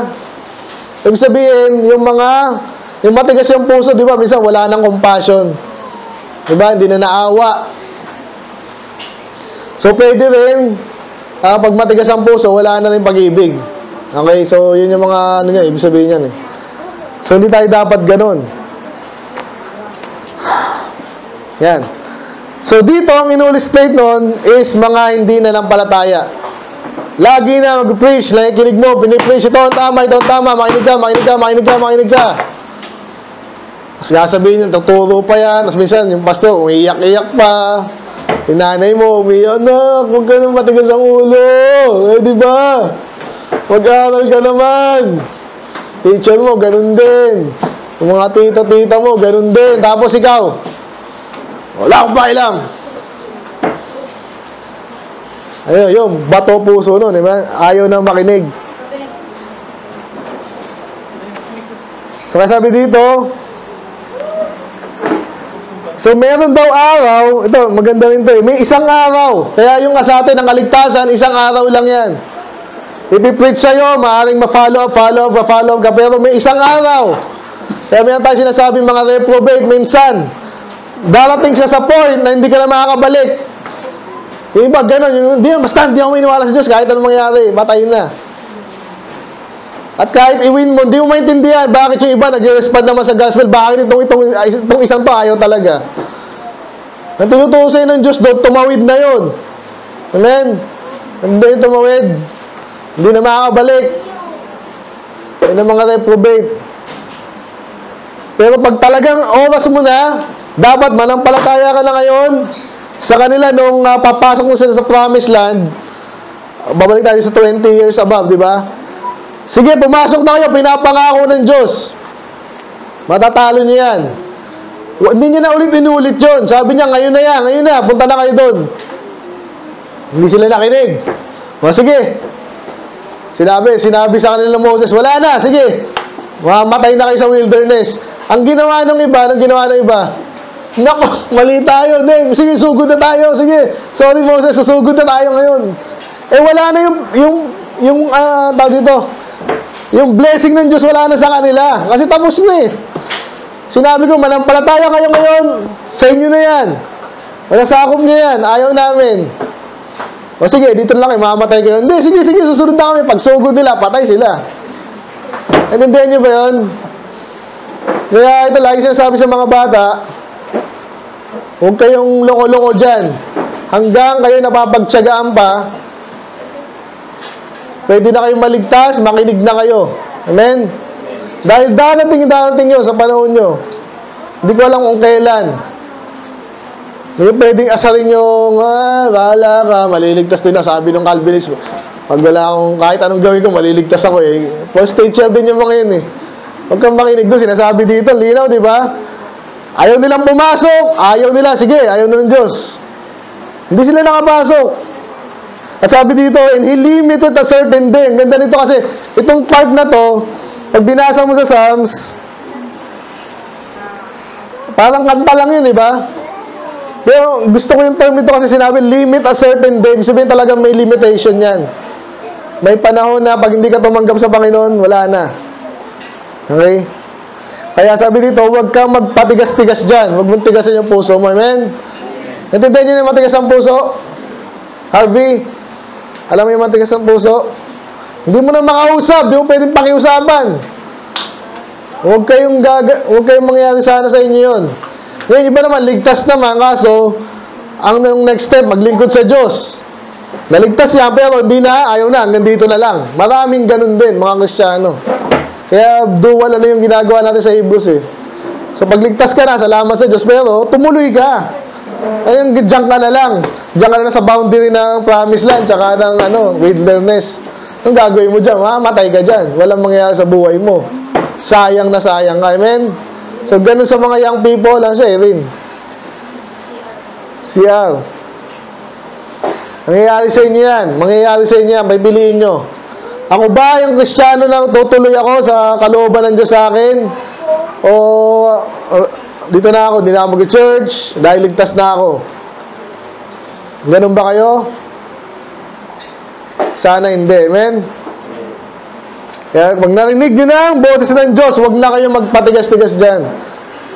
Ibig sabihin, yung matigas yung puso, di ba, minsan wala nang compassion. Di ba, hindi na naawa. So, pwede rin, pag matigas ang puso, wala na rin pag-ibig. Okay, so, yun yung mga, ano yan, ibig sabihin yan eh. So, hindi tayo dapat ganun. Yan. So, dito, ang in-illustrate nun is mga hindi nanampalataya. Lagi na mag-preach, nakikinig mo, pinipreach, ito ang tama, makinig ka, makinig ka, makinig ka, makinig ka. Tapos sasabihin yun, tuturo pa yan. Tapos minsan, yung pastor, umiiyak-iyak pa. Yung nanay mo, umiiyak, anak, huwag ka nang matigas ang ulo. Eh, di ba? Mag-aral ka naman. Teacher mo, ganun din. Yung mga tita-tita mo, ganun din. Tapos ikaw, wala akong pakialam. Ayun, yung bato puso nun, di ba? Ayaw na makinig. So, kasabi dito, so, meron daw araw, ito, maganda rin ito eh, may isang araw. Kaya yung sa atin, ang kaligtasan, isang araw lang yan. Ipipreach sa'yo, maaaring ma-follow up ka, pero may isang araw. Kaya mayroon tayo sinasabi, mga reprobate, minsan, darating siya sa point na hindi ka na makakabalik. Yung iba, ganun, basta hindi ako iniwala sa Diyos, kahit anong mangyari, patayin na. At kahit i-win mo, hindi mo maintindihan, bakit yung iba nag-respond naman sa gospel, bakit itong isang to ayaw talaga. Ang tinutuo sa'yo ng Diyos doon, tumawid na yun. Amen? Hindi yung tumawid. Hindi na makakabalik. Yan ang mga reprobate. Pero pag talagang oras mo na, dapat manampalataya ka na ngayon sa kanila nung papasok mo sila sa promised land. Babalik tayo sa 20 years above, di ba? Sige, pumasok na kayo. Pinapangako ng Diyos. Matatalo niya yan. Hindi niya na ulit inulit yun. Sabi niya, ngayon na yan, ngayon na. Punta na kayo doon. Hindi sila nakinig. O sige. Sinabi sa kanila ng Moses, wala na, sige. Mamatay na kayo sa wilderness. Ang ginawa ng iba, naku, mali tayo, Neng. Sige, sugod na tayo, sige. Sorry Moses, susugod na tayo ngayon. Eh wala na yung blessing ng Diyos, wala na sa kanila. Kasi tapos na eh. Sinabi ko, manampalataya kayo ngayon, sa inyo na yan. Wala sa akong niya yan, ayaw namin. O sige, dito lang, imamatay kayo. Hindi, sige, sige, susunod na kami. Pag sugod nila, patay sila. Intindihan nyo ba yun? Kaya ito, lagi sinasabi sa mga bata, huwag kayong loko-loko dyan. Hanggang kayo napapagtsagaan pa, pwede na kayong maligtas, makinig na kayo. Amen? Dahil darating yun sa panahon nyo. Hindi ko alam kung kailan. Hindi pwedeng asarin yung, bahala ka, maliligtas din na, sabi ng Calvinism. Pag wala akong, kahit anong gawin ko, maliligtas ako eh. False teacher din yung mga yun eh. Huwag kang makinig doon, sinasabi dito, linaw, di ba? Ayaw nilang pumasok, ayaw nila, sige, ayaw na ng Diyos. Hindi sila nakapasok. At sabi dito, and he limited a certain thing. Ganda nito kasi, itong part na to, pag binasa mo sa Psalms, parang kanta lang yun, di ba? Pero gusto ko yung term nito kasi sinabi, limit a certain day. Sabihin talagang may limitation yan. May panahon na pag hindi ka tumanggap sa Panginoon, wala na. Okay? Kaya sabi dito, huwag kang magpatigas-tigas dyan. Huwag mong tigasin yung puso mo. Amen? Natindihan nyo na yung matigas ang puso? Harvey, alam mo yung matigas ang puso? Hindi mo na makausap. Hindi mo pwedeng pakiusapan. Huwag kayong mangyari sana sa inyo yun. Ngayon, iba naman, ligtas naman, kaso, ang next step, maglingkod sa Diyos. Naligtas yan, pero hindi na, ayaw na, hanggang dito na lang. Maraming ganun din, mga Kristiyano. Kaya, duwala na yung ginagawa natin sa Hebrews eh. So, pagligtas ka na, salamat sa Diyos, pero tumuloy ka. Ayun, dyan ka na lang. Dyan ka na lang sa boundary ng promised land, tsaka ng, wilderness. Anong gagawin mo dyan? Matay ka dyan. Walang mangyayari sa buhay mo. Sayang na sayang ka. Amen? So, ganun sa mga young people. Ano siya, Erin? CR. Mangyayari sa inyo yan. Mangyayari sa inyo yan. May biliin nyo. Ako ba, yung Kristiyano na tutuloy ako sa kalooban ng Diyos sa akin? O dito na ako, di na ako mag-church dahil ligtas na ako. Ganun ba kayo? Sana hindi. Amen? Kaya pag narinig nyo na ang boses ng Diyos, huwag na kayong magpatigas-tigas dyan.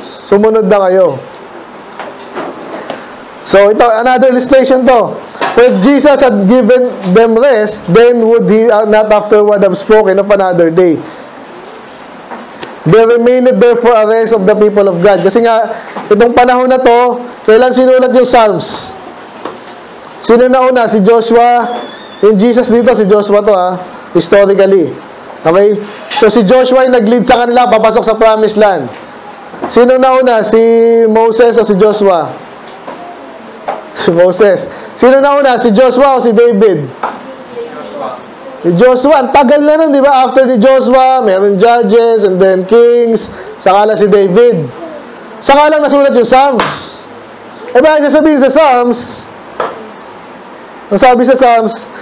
Sumunod na kayo. So, ito, another illustration to. If Jesus had given them rest, then would He not afterward have spoken of another day? There remained therefore a rest of the people of God. Kasi nga, itong panahon na to, kailan sinulat yung Psalms? Sino na una? Si Joshua. Yung Jesus dito, si Joshua to historically. Okay? So, si Joshua yung nag-lead sa kanila, papasok sa Promised Land. Sino nauna? Si Moses o si Joshua? Si Moses. Sino nauna? Si Joshua o si David? Si Joshua. Ang tagal na nun, di ba? After ni Joshua, meron Judges and then Kings. Saka lang si David. Saka lang nasulat yung Psalms. Eh, bakit sasabihin sa Psalms? Ang sabi sa Psalms,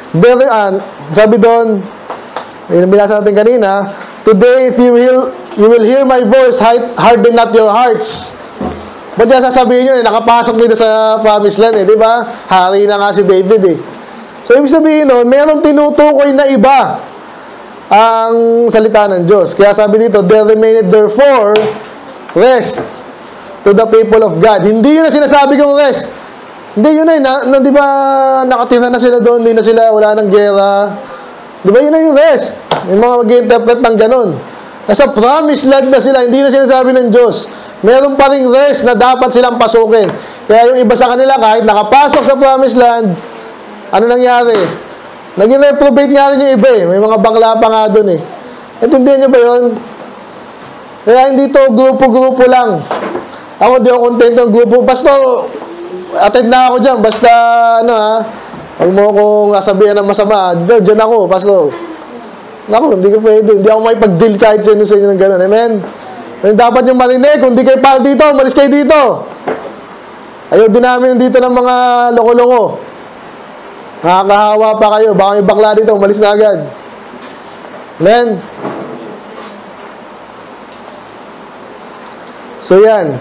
sabi doon, yung binasa natin kanina, today if you will hear my voice, harden not your hearts. Ba't yan sasabihin nyo, nakapasok dito sa Promised Land eh, di ba? Hari na nga si David eh. So ibig sabihin nun, merong tinutukoy na iba ang salita ng Diyos. Kaya sabi dito, there remained therefore rest to the people of God. Hindi yun na sinasabi kong rest. Hindi yun na di ba nakatira na sila doon, hindi na sila, wala ng gera. Di ba yun na yung rest? Yung mga mag-interpret ng ganun. Nasa promised land na sila, hindi na sinasabi ng Diyos. Meron pa ring rest na dapat silang pasukin. Kaya yung iba sa kanila, kahit nakapasok sa promised land, ano nangyari? Naging reprobate nga rin yung iba eh. May mga bakla pa nga dun eh. Intindihan nyo ba yun? Kaya hindi to grupo-grupo lang. Ako di ako content ng grupo. Basta, attend na ako dyan. Basta, huwag mo akong sabihan ng masama, dyan ako, pastor. Naku, hindi ko pwede. Hindi ako may pag-deal kahit sa inyo ng gano'n. Amen? Dapat yung marinig, kung di kayo para dito, malis kayo dito. Ayaw din namin dito ng mga loko-loko. Nakakahawa pa kayo. Baka may bakla dito, malis na agad. Amen? So, yan.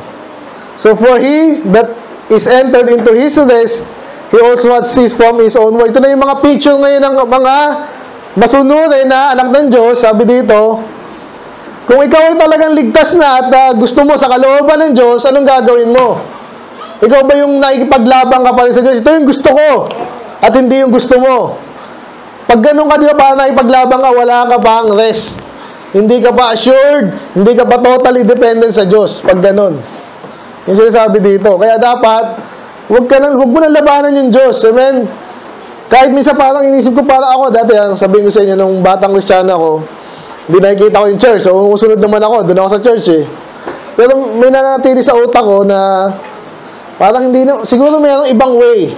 So, for he that is entered into his rest, he also had ceased from his own work. Ito na yung mga picture ngayon ng mga masunurin na anak ng Diyos. Sabi dito, kung ikaw ay talagang ligtas na at gusto mo sa kalooban ng Diyos, anong gagawin mo? Ikaw ba yung nakikipaglaban ka pa rin sa Diyos? Ito yung gusto ko. at hindi yung gusto mo. Pag ganun ka, di ba, paano ipaglabang ka? Wala ka pang rest. Hindi ka pa assured, hindi ka pa totally dependent sa Diyos pag ganun. Yung sinasabi dito. Kaya dapat, huwag mo nang labanan yung Diyos. Amen? Kahit minsan parang inisip ko, para ako, dati, sabihin ko sa inyo, nung batang Kristiyano ako, hindi nakikita ko yung church. So, umusunod naman ako. Doon ako sa church eh. Pero may nanatili sa utak ko na parang hindi na, siguro mayroong ibang way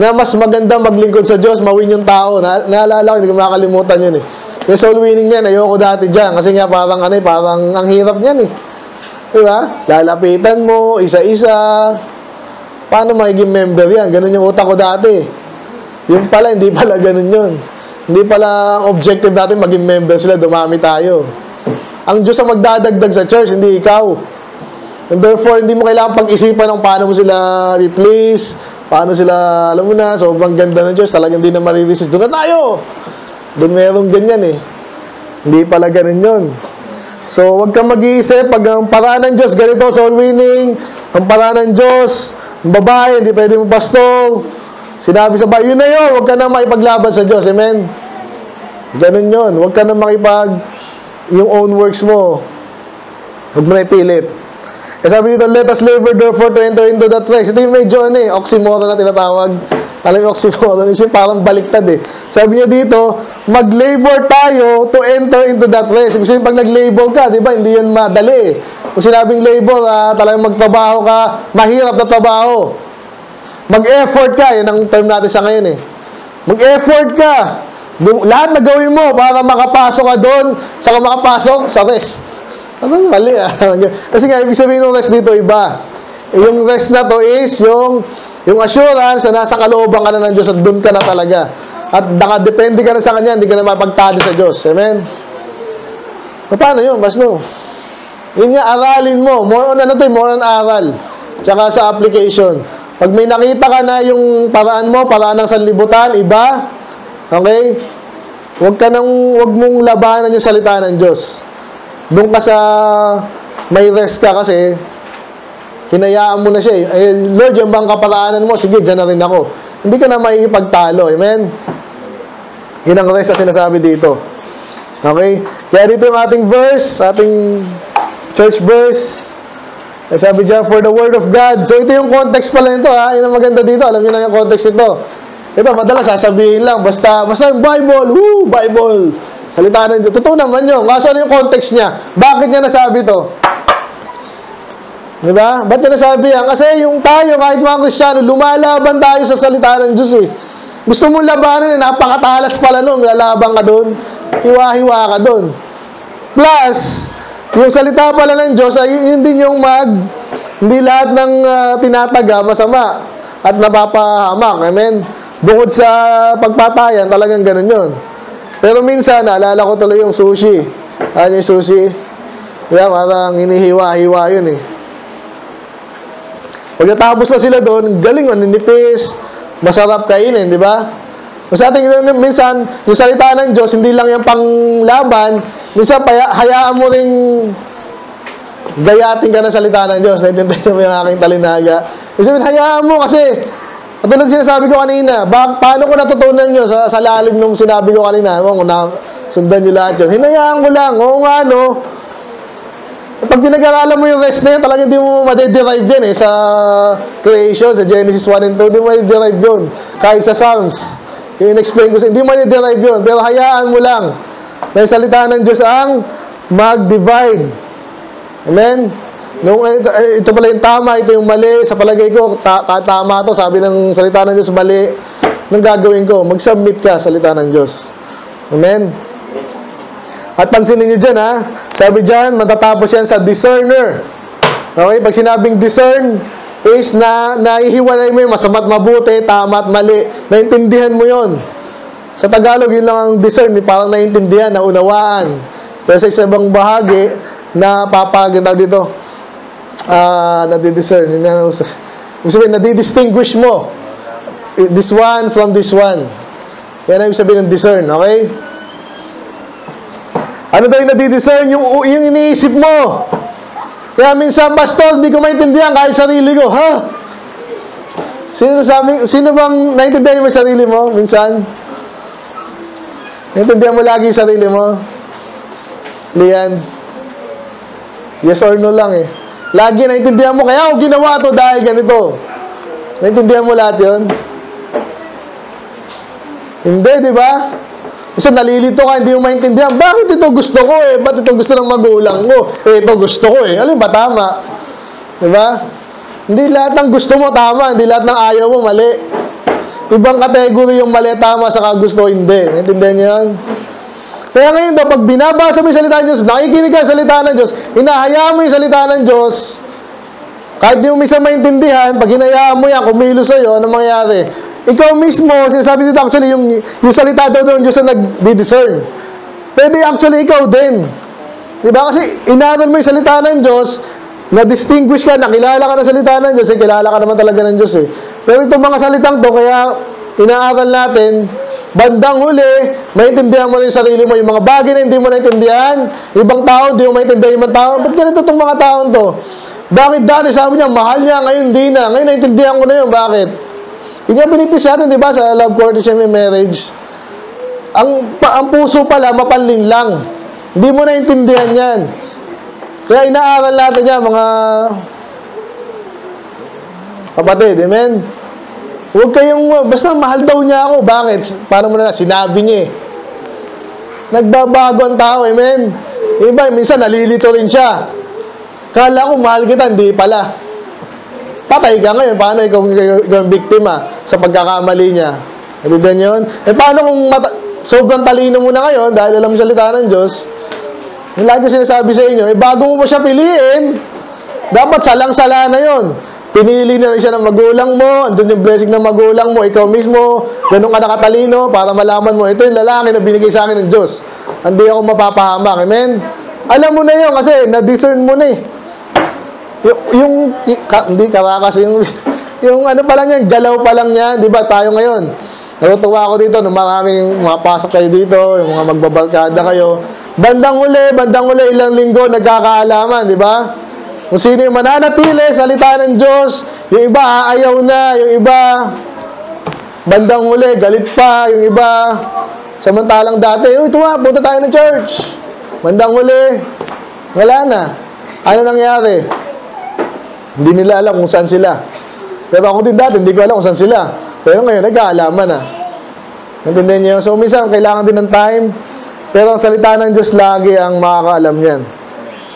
na mas maganda maglingkod sa Diyos, mawin yung tao. Naalala ko, hindi ko makakalimutan yun eh. Yung soul winning yan, ayoko dati dyan. Kasi nga parang, ano eh, parang ang hirap yan eh. Diba? Lalapitan mo, isa-isa. Paano magiging member yan? Ganun yung utak ko dati. Yung pala, hindi pala ganun yun. Hindi pala ang objective natin maging member sila, dumami tayo. Ang Diyos ang magdadagdag sa church, hindi ikaw. And therefore, hindi mo kailangan pag-isipan ng paano mo sila replace, paano sila, alam mo na, sobrang ganda ng church, talagang hindi na mariresist. Doon na tayo! Doon merong ganyan eh. Hindi pala ganun yun. So, huwag kang mag-iisip, pag ang paraan ng Diyos, ganito, soul winning, ang paraan ng Diyos, ang babae, hindi pwede mo pastol, sinabi sa bayo, yun na yun, huwag ka na makipaglaban sa Diyos, amen? Ganun yun, huwag ka na makipag yung own works mo, huwag mo na ipilit. Kasi sabi dito, let us labor therefore to enter into that rest. Ito yung medyo, ano eh, oxymoron na tinatawag. Alam yung oxymoron, yung parang baliktad eh. Sabi niya dito, mag-labor tayo to enter into that rest. Ibig sabihin, pag nag-labor ka, di ba, hindi yun madali eh. Kung sinabing labor, talagang magtrabaho ka, mahirap na trabaho. Mag-effort ka, yan ang term natin sa ngayon eh. Mag-effort ka. Lahat na gawin mo para makapasok ka doon, saka makapasok sa rest. Anong mali ah? Kasi nga, ibig sabihin ng rest dito, iba. Yung rest na to is yung assurance na nasa kalooban ka na ng Diyos at doon ka na talaga. At nakadepende ka na sa Kanya, hindi ka na mapagtali sa Diyos. Amen? Paano yun? Basto? Yun nga, aralin mo. More on ano to, more on aral. Tsaka sa application. Pag may nakita ka na yung paraan mo, paraan ng sanlibutan, iba, okay? Huwag mong labanan yung salita ng Diyos. Doon ka sa may rest ka kasi, hinayaan mo na siya. Eh, Lord, yung bang kaparaanan mo? Sige, dyan na rin ako. Hindi ka na maipagtalo, amen? Yun ang rest na sinasabi dito. Okay? Kaya dito yung ating verse, ating church verse. Sabi dyan, for the word of God. So, ito yung context pala nito, ha? Yun ang maganda dito. Alam nyo na yung context nito. Ito, madalas sasabihin lang. Basta yung Bible. Woo! Bible! Salita na nyo. Totoo naman yun. Kaso ano yung context niya? Bakit niya nasabi ito? Diba? Ba't niya nasabi yan? Kasi yung tayo, kahit mga Kristiyano, lumalaban tayo sa salita ng Diyos, eh. Gusto mong labanan, eh. Napakatalas pala nun. Lalaban ka dun. Hiwa-hiwa ka dun. Plus, yung salita pala ng Diyos ay hindi yung hindi lahat ng tinataga masama at napapahamak. Amen? Bukod sa pagpatayan, talagang ganun yun. Pero minsan, naalala ko tuloy yung sushi. Ano yung sushi? Kaya parang hinihiwa-hiwa yun eh. Pagkatapos na sila doon, galing yun, ninipis, masarap kainin, di ba? Kasi ating minsan, yung salita ng Diyos, hindi lang yung panglaban, minsan hayaan mo rin gayatin ka ng salita ng Diyos. Naiintindihan mo yung aking talinaga. Kasi hayaan mo kasi, katulad sinasabi ko kanina, paano ko natutunan nyo sa lalim nung sinabi ko kanina, kung sundan nyo lahat yun. Hinayaan ko lang, oo nga no. Pag pinag-aralan mo yung rest na yun, talagang hindi mo madiderive yun eh, sa creation, sa Genesis 1 and 2, hindi mo madiderive yun. Kahit sa Psalms. Yung in-explain ko sa'yo, hindi mo na-derive yun, pero hayaan mo lang na yung salita ng Diyos ang mag-divide. Amen? Ito pala yung tama, ito yung mali. Sa palagay ko, tama to. Sabi ng salita ng Diyos, mali. Nang gagawin ko, mag-submit ka salita ng Diyos. Amen? At pansinin nyo dyan, ha? Sabi dyan, matatapos yan sa discerner. Okay? Pag sinabing discern, is na naihiwalay mo yung masama't mabuti, tama at mali. Naintindihan mo yon. Sa Tagalog, yun lang ang discern. Parang naintindihan, naunawaan. Pero sa isang bahagi, napapaganda dito. Nadidiscern. Ibig sabihin, nadidistinguish mo this one from this one. Yan ang ibig sabihin ng discern, okay? Ano daw yung nadidiscern? Yung iniisip mo. Kaya minsan, pastor, di ko maintindihan kahit sarili ko. Ha? Sino bang naintindihan mo yung sarili mo minsan? Naintindihan mo lagi yung sarili mo? Lian? Yes or no lang eh. Lagi naintindihan mo, kaya ako ginawa to dahil ganito. Naintindihan mo lahat yun? Hindi, di ba? Kasi nalilito ka, hindi mo maintindihan. Bakit ito gusto ko eh? Ba't ito gusto ng magulang ko? Eh, ito gusto ko eh. Alam ba, tama? Di ba? Hindi lahat ng gusto mo tama. Hindi lahat ng ayaw mo mali. Ibang kategory yung mali, tama, saka gusto, hindi. Naintindihan niyo yun? Kaya ngayon daw, pag binabasa mo yung salita ng Diyos, nakikinig ka sa salita ng Diyos, hinahayaan mo yung salita ng Diyos, kahit di mo minsan maintindihan, pag hinahayaan mo yan, kumilo sa'yo, anong mangyayari? Ikaw mismo, sinasabi dito actually, yung salita daw ng Diyos na nag-discern. Pwede actually ikaw din. Diba? Kasi inaral mo yung salita ng Diyos, na-distinguish ka, nakilala ka ng salita ng Diyos, eh, kilala ka naman talaga ng Diyos eh. Pero itong mga salitang to, kaya inaaral natin, bandang huli, maintindihan mo rin sarili mo yung mga bagay na hindi mo naintindihan, ibang tao, hindi mo maintindihan yung mga tao. Ba't ganito itong mga taon to? Bakit dati sabi niya, mahal niya, ngayon di na. Ngayon naintindihan ko na yun, bakit? Yung nga binipis natin, di ba, sa love, courtship, and marriage. Ang puso pala, mapanling lang. Hindi mo naintindihan yan. Kaya inaaral natin yan, mga kapatid, amen? Huwag kayong, basta mahal daw niya ako. Bakit? Paano mo na sinabi niya eh. Nagbabago ang tao, amen? Iba, minsan nalilito rin siya. Kala ko mahal kita, hindi pala. Patay ka ngayon, paano ikaw ang biktima sa pagkakamali niya? Hindi ba yun? Eh paano kung sobrang talino mo na ngayon, dahil alam mo salita ng Diyos, yung lagi sinasabi sa inyo, eh bago mo pa siya piliin, dapat salang-sala na yun. Pinili na rin siya ng magulang mo, andun yung blessing ng magulang mo, ikaw mismo, ganun ka nakatalino, para malaman mo, ito yung lalaki na binigay sa akin ng Diyos. Hindi ako mapapahamak, amen? Alam mo na yun kasi, na-discern mo na eh. Yung ano pa lang yan, galaw pa lang yan, di ba, tayo ngayon. Natutuwa ako dito, nung maraming mapasok kayo dito, yung mga magbabarkada kayo. Bandang uli, ilang linggo, nagkakaalaman, di ba? Kung sino yung mananatili, salita ng Diyos, yung iba ayaw na, yung iba bandang huli, galit pa, yung iba samantalang dati, ito nga, punta tayo ng church. Bandang huli, wala na. Ano nangyari? Hindi nila alam kung saan sila. Pero ako din dati, hindi ko alam kung saan sila. Pero ngayon, nagkaalaman na. Naintindihan niyo? So, minsan, kailangan din ng time. Pero ang salita ng Diyos lagi ang makakaalam yan.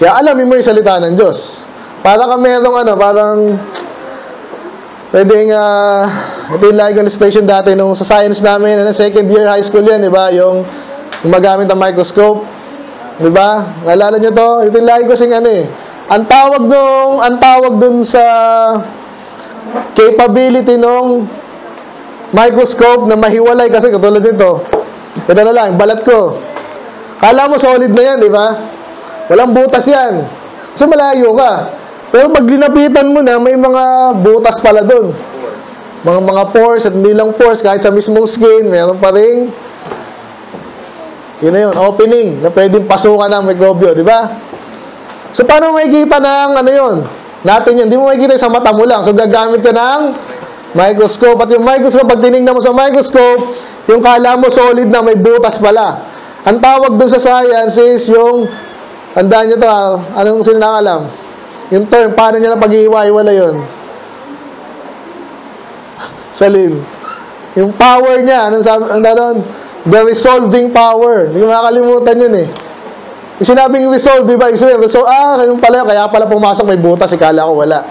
Kaya alamin mo yung salita ng Diyos. Parang ka merong ano, parang pwedeng ito yung like illustration dati nung sa science namin, ano, second year high school yan, di ba? Yung gumagamit ng microscope, di ba? Naalala nyo to? Ito yung like kasing ano eh. Ang tawag dun sa capability nung microscope na mahiwalay kasi katulad nito. Ito na lang, balat ko. Kala mo solid na yan, di ba? Walang butas yan. So, malayo ka. Pero pag linapitan mo na, may mga butas pala dun. Mga pores, at hindi lang pores, kahit sa mismong skin, meron pa rin. Yun na yun, opening, na pwedeng pasukan ng mikrobyo, di ba? So, paano makikita ng, ano yun? Natin yun, hindi mo makikita sa mata mo lang. So, gagamit ka ng microscope. At yung microscope, pag tinignan mo sa microscope, yung kala mo solid na may butas pala. Ang tawag dun sa science is yung tandaan nyo ito ha, anong sinakalam? Yung term, paano nyo na pag-iiwa-iwala yun? Salim. Yung power niya, anong sabi, ang doon? The resolving power. Hindi ko makakalimutan yun eh. Yung sinabing resolve, diba? Yung sabi, resolve, ganun pala yun, kaya pala pumasok may butas, ikala ko wala.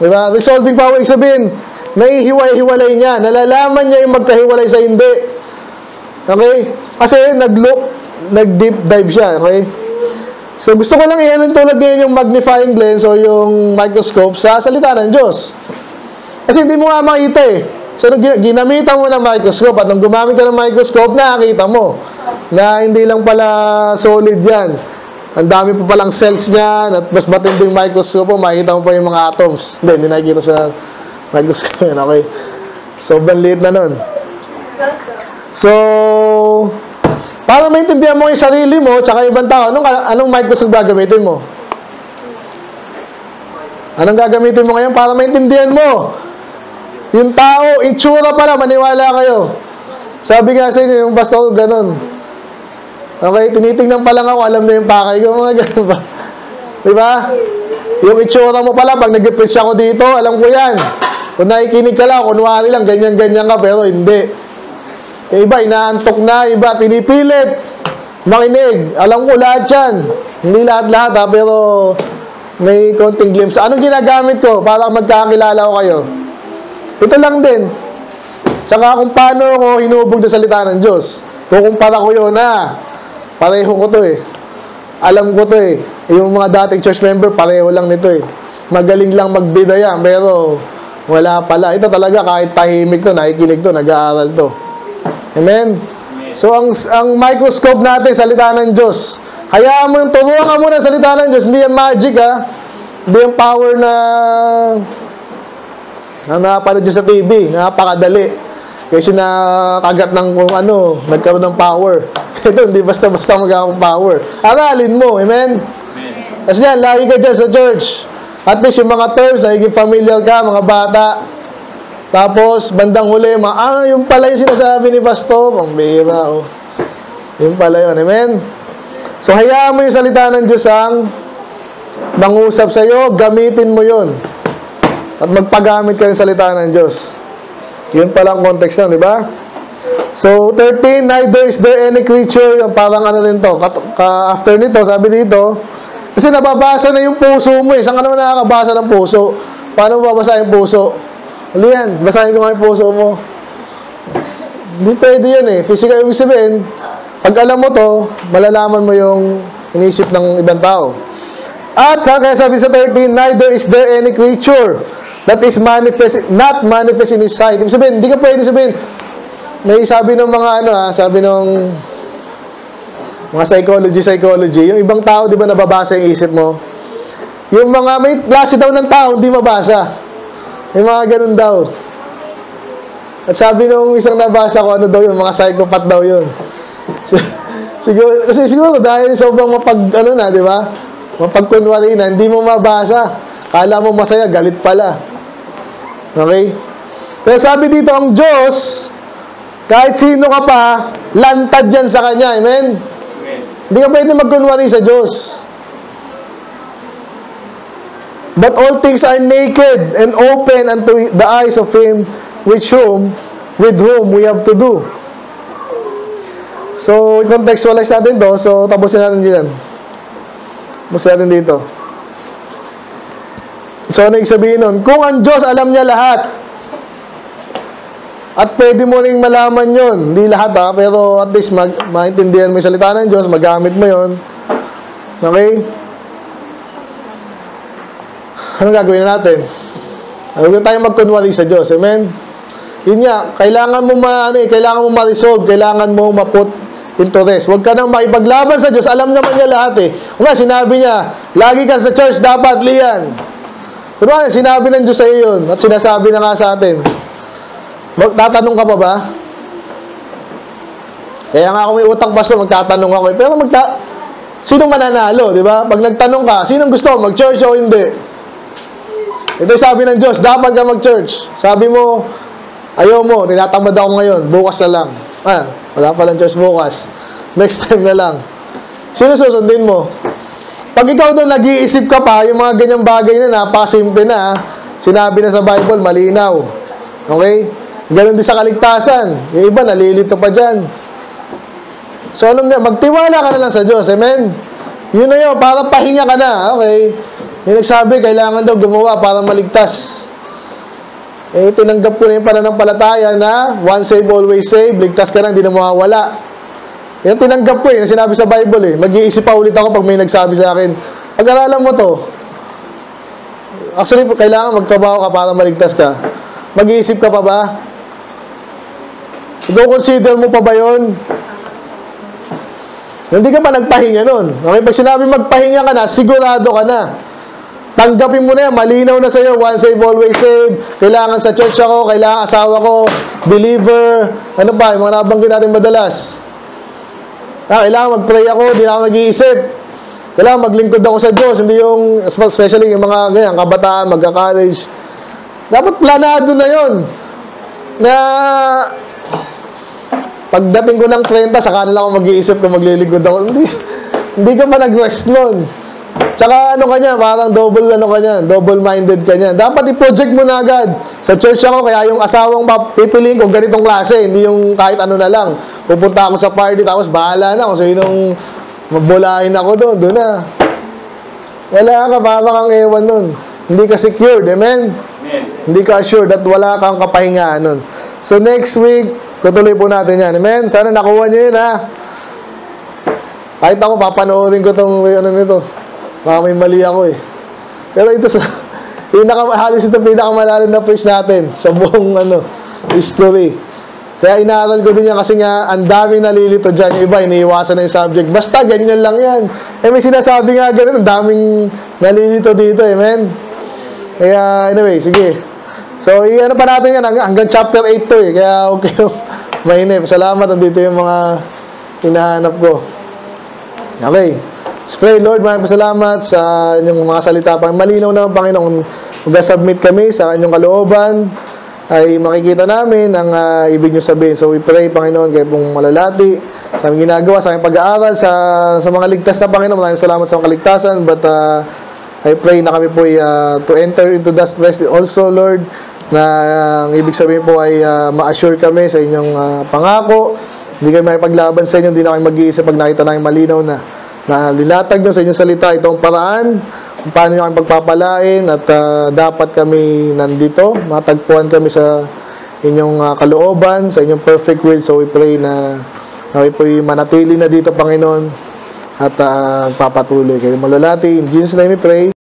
Diba? Resolving power, yung sabihin, naihiwa-hiwalay niya, nalalaman niya yung magkahiwalay sa hindi. Okay? Kasi nag-deep dive siya, okay? So, gusto ko lang i-anon tulad ngayon yung magnifying lens o yung microscope sa salita ng Diyos. Kasi hindi mo nga makita eh. So, ginamita mo ng microscope at nung gumamit ka ng microscope, nakakita mo na hindi lang pala solid yan. Ang dami pa palang cells niyan at mas matinding microscope mo, makikita mo pa yung mga atoms. Hindi nakikita sa microscope yan, okay? Sobrang liit na nun. So, para maintindihan mo yung sarili mo tsaka ibang tao, anong microscope gagamitin mo? Anong gagamitin mo ngayon para maintindihan mo? Yung tao, itsura pala, maniwala kayo. Sabi nga sa inyo, yung basta ko, ganun. Okay, tinitingnan pa lang ako, alam na yung pakay ko, mga ganun ba? Diba? Yung itsura mo pala, pag nag-preach ako dito, alam ko yan. Kung nakikinig ka lang, kunwari lang, ganyan-ganyan ka, pero hindi. Yung iba, inaantok na, iba, pinipilit, makinig. Alam ko lahat yan. Hindi lahat-lahat ha, pero may konting glimpse. Anong ginagamit ko para magkakilala ko kayo? Ito lang din. Tsaka kung paano ko hinubog na salita ng Diyos. Kukumpara ko yun, ha? Pareho ko to eh. Alam ko to eh. Yung mga dating church member, pareho lang nito eh. Magaling lang magbidaya, pero wala pala. Ito talaga, kahit tahimik to, nakikinig to, nag-aaral to. Amen? So, ang microscope natin, salita ng Diyos. Hayaan mo yung turuan ka muna ng salita ng Diyos. Hindi yan magic, ha? Hindi yung power na napanood nyo sa TV, napakadali. Kasi nakagat ng kung ano, nagkaroon ng power. Ito, hindi basta-basta magkakong power. Aralin mo, amen? Kasi yan, lagi ka dyan sa church. At least yung mga terms, nagiging familiar ka, mga bata. Tapos, bandang huli, yung pala yung sinasabi ni Pastor. Pambira, oh. Yung pala yun, amen? So, hayaan mo yung salita ng Diyos ang mangusap sa'yo, gamitin mo yun. At magpagamit ka ng salita ng Diyos. Yun pala ang context na, di ba? So, 13, neither is there any creature. Yung parang ano rin to. After nito, sabi dito, kasi nababasa na yung puso mo eh. Saan ka naman nakakabasa ng puso? Paano mo babasa yung puso? Ano yan? Basahin ko nga yung puso mo. Hindi pwede yun eh. Physical, ibig sabihin, pag alam mo to, malalaman mo yung inisip ng ibang tao. At kaya sabi sa 13, neither is there any creature that is manifest, not manifest in His sight. Ibig sabihin, hindi ka pwede sabihin. May sabi ng mga sabi ng mga psychology. Yung ibang tao, di ba nababasa yung isip mo? Yung mga, may klase daw ng tao, hindi mabasa. Yung mga ganun daw. At sabi nung isang nabasa ko, ano daw yun, mga psychopath daw yun. Siguro, dahil sobrang di ba? Mapagkunwari na, hindi mo mabasa. Kala mo masaya, galit pala. Okay? Pero sabi dito, ang Diyos, kahit sino ka pa, lantad yan sa Kanya. Amen? Amen. Hindi ka pwede magkunwari sa Diyos. But all things are naked and open unto the eyes of Him with whom we have to do. So, contextualize natin to. So, tapusin natin dyan. Tapusin natin dito. So, ano yung sabihin nun? Kung ang Diyos, alam niya lahat. At pwede mo rin malaman yun. Hindi lahat ha, pero at least maintindihan mo yung salita ng Diyos, magamit mo yun. Okay? Anong gagawin na natin? Huwag na tayong magkunwari sa Diyos. Amen? Yun nga, kailangan mo ma-resolve, kailangan mo ma-put into this. Huwag ka nang makipaglaban sa Diyos. Alam naman niya lahat eh. Kung sinabi niya, lagi ka sa church, dapat liyan. Kung sinabi ng Diyos sa iyo yun, at sinasabi na nga sa atin. Magtatanong ka pa ba? Kaya nga kung may utak baso, magtatanong ako eh. Pero sinong mananalo, di ba? Pag nagtanong ka, sinong gusto, mag-church o hindi? Ito yung sabi ng Diyos, dapat ka mag-church. Sabi mo, ayaw mo, tinatamad ako ngayon, bukas na lang. Wala pa lang church bukas. Next time na lang. Sino susundin mo? Pag ikaw doon nag-iisip ka pa, yung mga ganyang bagay na napakasimple na, sinabi na sa Bible, malinaw. Okay? Ganon din sa kaligtasan. Yung iba, nalilito pa dyan. So, magtiwala ka na lang sa Diyos. Amen? Yun na yun, parang pahinga ka na. Okay? May nagsabi, kailangan daw gumawa para maligtas. Eh, tinanggap ko na yung pananampalataya na once saved, always saved, ligtas ka na, hindi na mawawala. Yan tinanggap ko eh, sinabi sa Bible eh. Mag-iisip pa ulit ako pag may nagsabi sa akin, pag-aralan mo to. Actually, kailangan magtrabaho ka para maligtas ka. Mag-iisip ka pa ba? I-consider mo pa ba yun? Hindi ka pa nagpahinga nun. Okay, pag sinabi magpahinga ka na, sigurado ka na. Tanggapin mo na yan, malinaw na sa'yo, once saved, always saved, kailangan sa church ako, kailangan asawa ko, believer, ano ba, yung mga nabanggit natin madalas. Kailangan mag-pray ako, hindi na ako mag-iisip. Kailangan maglingkod ako sa Diyos, hindi yung, especially yung mga ganyan, kabataan, magka-college, Dapat planado na yon na pagdating ko ng 30, sa kanila ako mag-iisip na magliligod ako. Hindi ka pa nag-rest nun. Tsaka ano ka niya, parang double-minded ka niya. Dapat i-project mo na agad. Sa church ako, kaya yung asawang pipiliin ko ganitong klase, hindi yung kahit ano na lang. Pupunta ako sa party, tapos bahala na kung sinong magbulahin ako doon, doon na. Wala ka, parang kang ewan nun. Hindi ka secured, amen? Amen. Hindi ka assured at wala kang kapahingaan nun. So next week, tutuloy po natin yan, amen? Sana nakuha nyo yun, ha? Kahit ako, papanoorin ko itong ano nito. Baka may mali ako, eh. Pero ito sa halos ito pinakamalalim na preach natin sa buong ano, history. Kaya inaaral ko din yan kasi nga ang dami nalilito dyan. Yung iba, iniiwasan na yung subject. Basta, ganyan lang yan. Eh, may sinasabi nga ganun. Ang daming nalilito dito, amen? Kaya, anyway, sige. So, ano pa natin yan? Hanggang chapter 8 to, eh. Kaya, okay. Mainip. Salamat. Andito yung mga hinahanap ko. Okay. Let's pray, Lord. Maraming salamat sa inyong mga salita. Malinaw na, Panginoon. Mag-submit kami sa inyong kalooban. Ay makikita namin ang ibig nyo sabihin. So we pray, Panginoon, kayo pong malalati sa aming ginagawa, sa aming pag-aaral, sa mga ligtas na, Panginoon. Maraming salamat sa mga kaligtasan, but I pray na kami po ay to enter into that rest also, Lord, na ang ibig sabihin po ay ma-assure kami sa inyong pangako. Hindi kami makipaglaban sa inyo, hindi na kami mag-iisip pag nakita namin malinaw na nilatag nyo sa inyong salita itong paraan kung paano nyo kami pagpapalain at dapat kami nandito, matagpuan kami sa inyong kalooban, sa inyong perfect will. So we pray na we po'y manatili na dito, Panginoon, at papatuloy kayo malalati. In Jesus' name we pray.